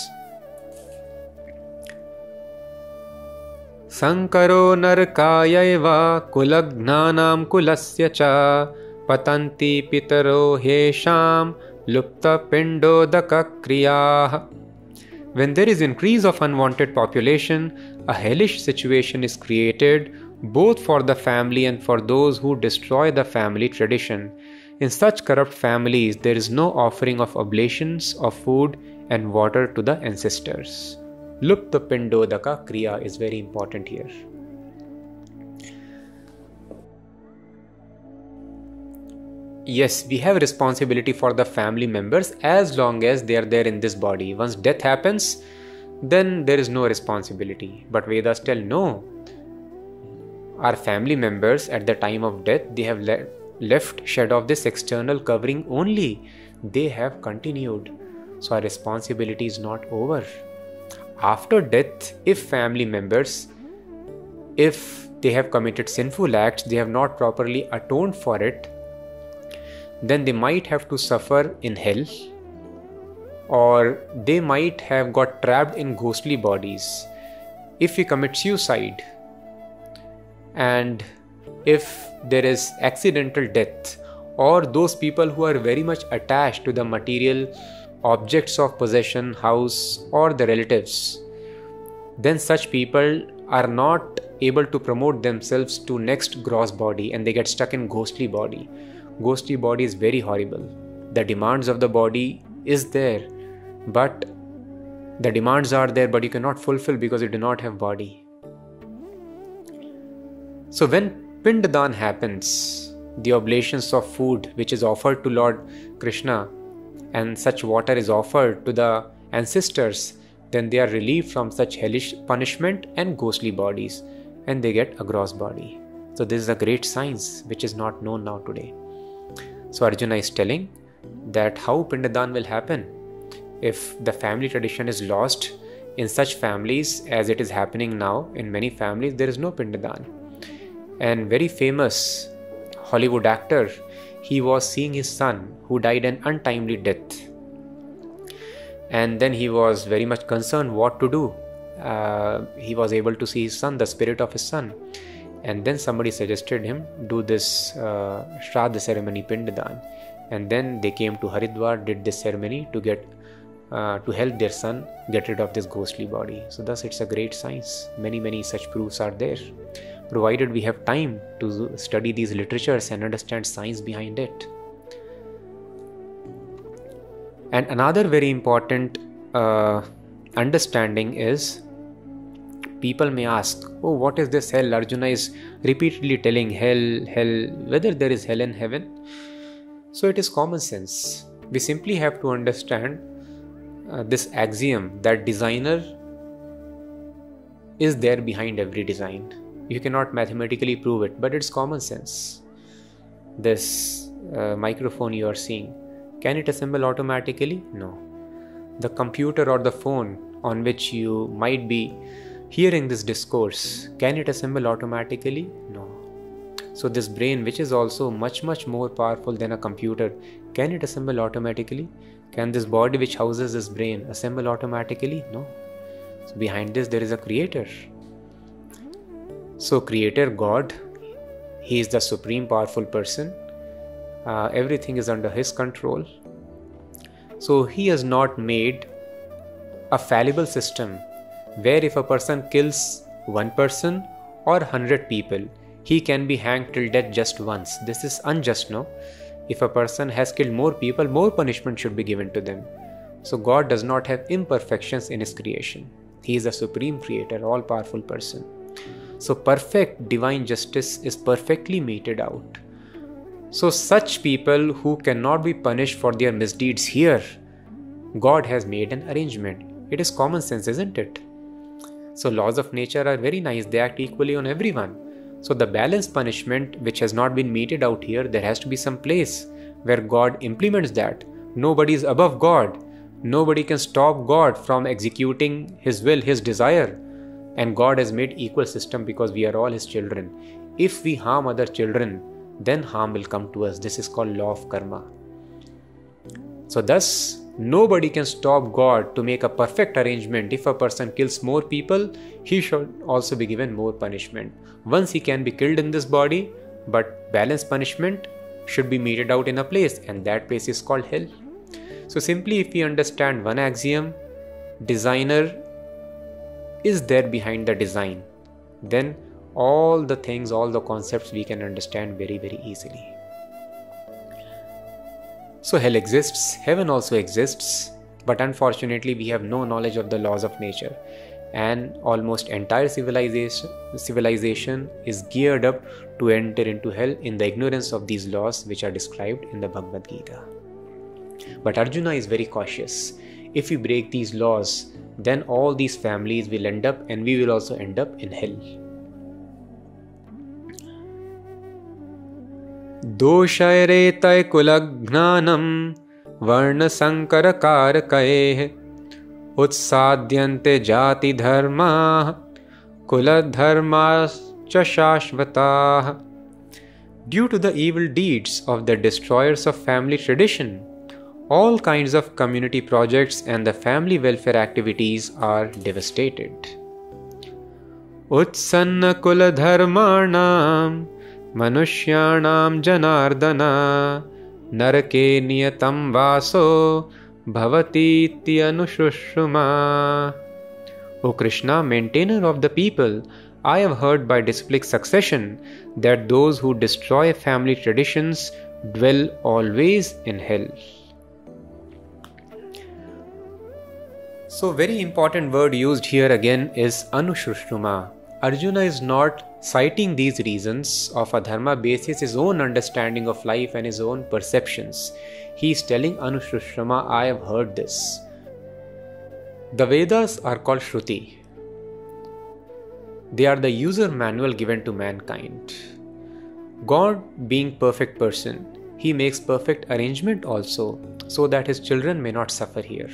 Sankaro narkayaiva kulagnanam kulasya cha patanti pitaro hesham lupta pindodaka kriya. When there is increase of unwanted population, a hellish situation is created both for the family and for those who destroy the family tradition. In such corrupt families, there is no offering of oblations of food and water to the ancestors. Lupta Pindodaka Kriya is very important here. Yes, we have responsibility for the family members as long as they are there in this body. Once death happens, then there is no responsibility. But Vedas tell no. Our family members at the time of death, they have le- left shed off this external covering only. They have continued. So our responsibility is not over. After death, if family members, if they have committed sinful acts, they have not properly atoned for it, then they might have to suffer in hell, or they might have got trapped in ghostly bodies. If we commit suicide, and if there is accidental death, or those people who are very much attached to the material objects of possession, house, or the relatives, then such people are not able to promote themselves to next gross body and they get stuck in ghostly body. Ghostly body is very horrible. The demands of the body is there, but the demands are there, but you cannot fulfill because you do not have body. So when Pinddadan happens, the oblations of food which is offered to Lord Krishna and such water is offered to the ancestors, then they are relieved from such hellish punishment and ghostly bodies and they get a gross body. So this is a great science which is not known now today. So Arjuna is telling that how Pinddadan will happen if the family tradition is lost in such families as it is happening now. In many families there is no Pinddadan. And very famous Hollywood actor, he was seeing his son who died an untimely death, and then he was very much concerned what to do. Uh, he was able to see his son, the spirit of his son, and then somebody suggested him do this uh, Shraddha ceremony, Pinddadan, and then they came to Haridwar, did this ceremony to get uh, to help their son get rid of this ghostly body. So thus it's a great science. Many many such proofs are there, provided we have time to study these literatures and understand science behind it. And another very important uh, understanding is, people may ask, oh, what is this hell? Arjuna is repeatedly telling hell, hell, whether there is hell and heaven. So it is common sense. We simply have to understand uh, this axiom that designer is there behind every design. You cannot mathematically prove it, but it's common sense. This uh, microphone you are seeing, can it assemble automatically? No. The computer or the phone on which you might be hearing this discourse, can it assemble automatically? No. So this brain, which is also much, much more powerful than a computer, can it assemble automatically? Can this body which houses this brain assemble automatically? No. So behind this, there is a creator. So creator God, he is the supreme powerful person. Uh, everything is under his control. So he has not made a fallible system where if a person kills one person or hundred people, he can be hanged till death just once. This is unjust, no? If a person has killed more people, more punishment should be given to them. So God does not have imperfections in His creation. He is a supreme creator, all-powerful person. So perfect divine justice is perfectly meted out. So such people who cannot be punished for their misdeeds here, God has made an arrangement. It is common sense, isn't it? So laws of nature are very nice. They act equally on everyone. So the balanced punishment which has not been meted out here, there has to be some place where God implements that. Nobody is above God. Nobody can stop God from executing His will, His desire. And God has made equal system because we are all His children. If we harm other children, then harm will come to us. This is called law of karma. So thus, nobody can stop God to make a perfect arrangement. If a person kills more people, he should also be given more punishment. Once he can be killed in this body, but balanced punishment should be meted out in a place, and that place is called hell. So simply if we understand one axiom, designer is there behind the design, then all the things, all the concepts we can understand very, very easily. So hell exists, heaven also exists, but unfortunately we have no knowledge of the laws of nature, and almost entire civilization, civilization is geared up to enter into hell in the ignorance of these laws which are described in the Bhagavad Gita. But Arjuna is very cautious. If we break these laws, then all these families will end up, and we will also end up in hell. Doshayre tay kulagnanam varna sankara karakaye utsadyante jati dharma kula dharma chashashvata. Due to the evil deeds of the destroyers of family tradition, all kinds of community projects and the family welfare activities are devastated. Utsanna kula dharmanam Manushyanam Janardana Narake Niyatam Vaso Bhavati Tyanushushuma. O Krishna, maintainer of the people, I have heard by disciplic succession that those who destroy family traditions dwell always in hell. So, very important word used here again is Anushushuma. Arjuna is not citing these reasons of adharma basis his own understanding of life and his own perceptions. He is telling Anushrushrama, I have heard this. The Vedas are called Shruti. They are the user manual given to mankind. God being perfect person, He makes perfect arrangement also so that His children may not suffer here.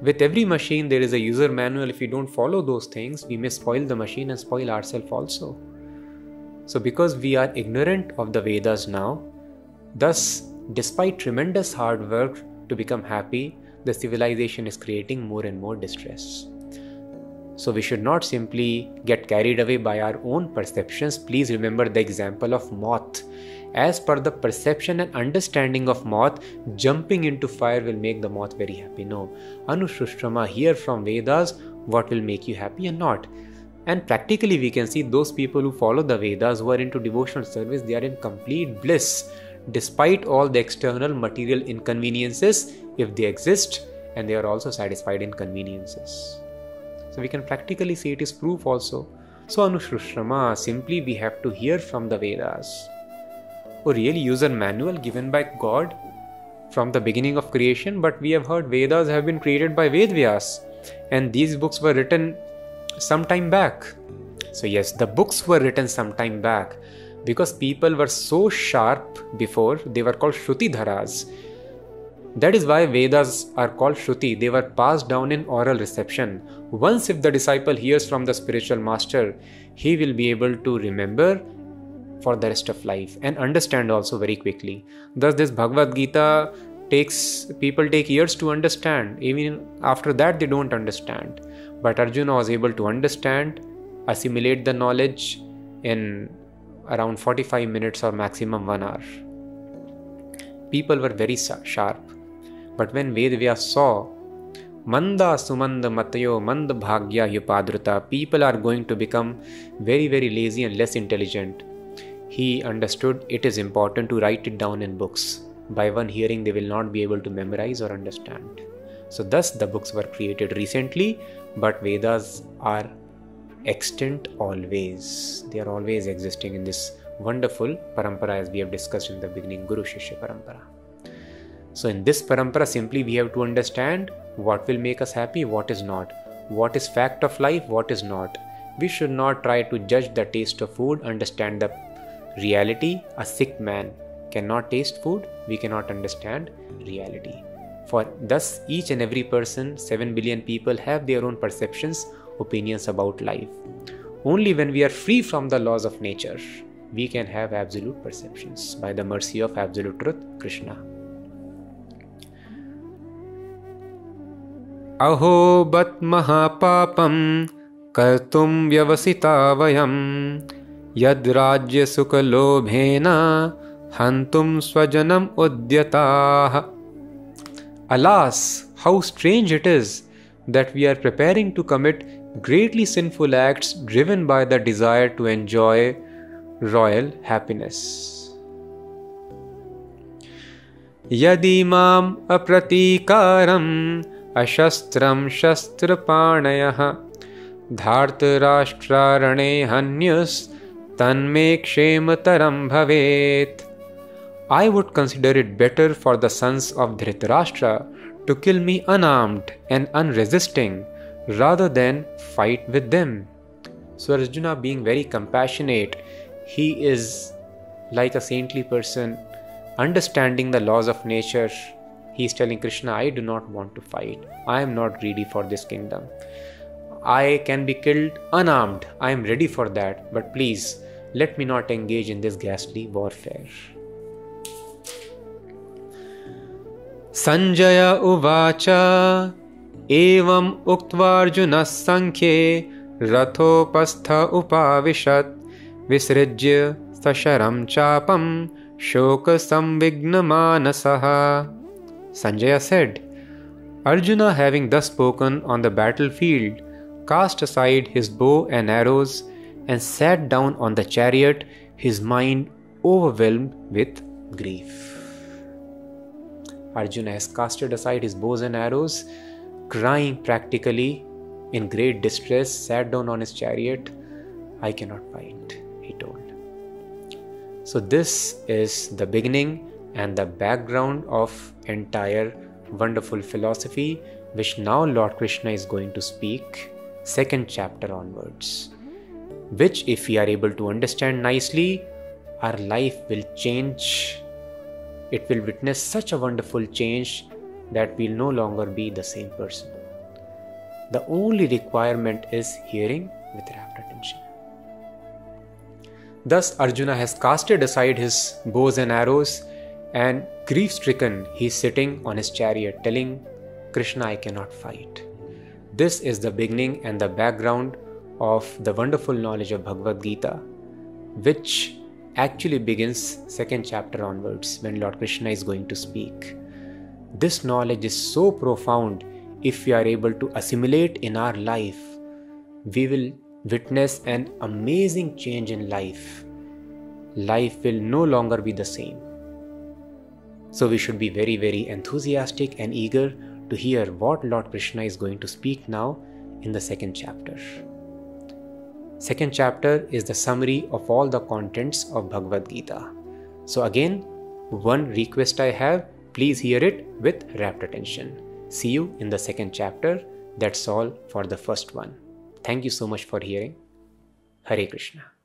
With every machine, there is a user manual. If we don't follow those things, we may spoil the machine and spoil ourselves also. So because we are ignorant of the Vedas now, thus, despite tremendous hard work to become happy, the civilization is creating more and more distress. So we should not simply get carried away by our own perceptions. Please remember the example of moth. As per the perception and understanding of moth, jumping into fire will make the moth very happy. No, Anushrushrama, hear from Vedas what will make you happy and not. And practically we can see those people who follow the Vedas, who are into devotional service, they are in complete bliss. Despite all the external material inconveniences, if they exist, and they are also satisfied inconveniences. So we can practically see it is proof also. So Anushrushrama, simply we have to hear from the Vedas. A real user manual given by God from the beginning of creation, but we have heard Vedas have been created by Vedavyas, and these books were written some time back. So yes, the books were written some time back because people were so sharp before, they were called Shruti Dharas. That is why Vedas are called Shruti. They were passed down in oral reception. Once if the disciple hears from the spiritual master, he will be able to remember for the rest of life and understand also very quickly. Thus this Bhagavad Gita takes, people take years to understand. Even after that they don't understand. But Arjuna was able to understand, assimilate the knowledge in around forty-five minutes or maximum one hour. People were very sharp. But when Vedavyas saw Manda Sumanda Matayo Manda Bhagya Yupadruta, people are going to become very very lazy and less intelligent, he understood it is important to write it down in books. By one hearing they will not be able to memorize or understand. So thus the books were created recently, but Vedas are extant always. They are always existing in this wonderful parampara, as we have discussed in the beginning, Guru Shishya Parampara. So in this parampara simply we have to understand what will make us happy, what is not, what is fact of life, what is not. We should not try to judge the taste of food, understand the reality. A sick man cannot taste food, we cannot understand reality. For thus each and every person, seven billion people have their own perceptions, opinions about life. Only when we are free from the laws of nature, we can have absolute perceptions by the mercy of absolute truth, Krishna. Aho bat maha papam kartum vyavasita vayam yad rajya sukha lobhena hantum swajanam udyatah. Alas, how strange it is that we are preparing to commit greatly sinful acts driven by the desire to enjoy royal happiness. Yadi mam apratikaram ashastram shastrapanayah dhartarashtrarane hanyus tanme kshemataram bhavet. I would consider it better for the sons of Dhritarashtra to kill me unarmed and unresisting rather than fight with them. So Arjuna, being very compassionate, he is like a saintly person, understanding the laws of nature. He is telling Krishna, I do not want to fight. I am not greedy for this kingdom. I can be killed unarmed. I am ready for that. But please, let me not engage in this ghastly warfare. Sanjaya uvacha evam uktva Arjuna sankhe rathopastha upavishat visrajya sasharam chapam shoka samvigna manasaha. Sanjaya said, Arjuna, having thus spoken on the battlefield, cast aside his bow and arrows and sat down on the chariot, his mind overwhelmed with grief. Arjuna has casted aside his bows and arrows, crying practically in great distress, sat down on his chariot. I cannot fight, he told. So this is the beginning and the background of entire wonderful philosophy, which now Lord Krishna is going to speak, second chapter onwards, which if we are able to understand nicely, our life will change. It will witness such a wonderful change that we will no longer be the same person. The only requirement is hearing with rapt attention. Thus Arjuna has casted aside his bows and arrows, and grief-stricken, he is sitting on his chariot, telling Krishna, I cannot fight. This is the beginning and the background of the wonderful knowledge of Bhagavad Gita, which actually begins second chapter onwards when Lord Krishna is going to speak. This knowledge is so profound, if we are able to assimilate in our life, we will witness an amazing change in life. Life will no longer be the same. So we should be very, very enthusiastic and eager to hear what Lord Krishna is going to speak now in the second chapter. Second chapter is the summary of all the contents of Bhagavad Gita. So again, one request I have, please hear it with rapt attention. See you in the second chapter. That's all for the first one. Thank you so much for hearing. Hare Krishna.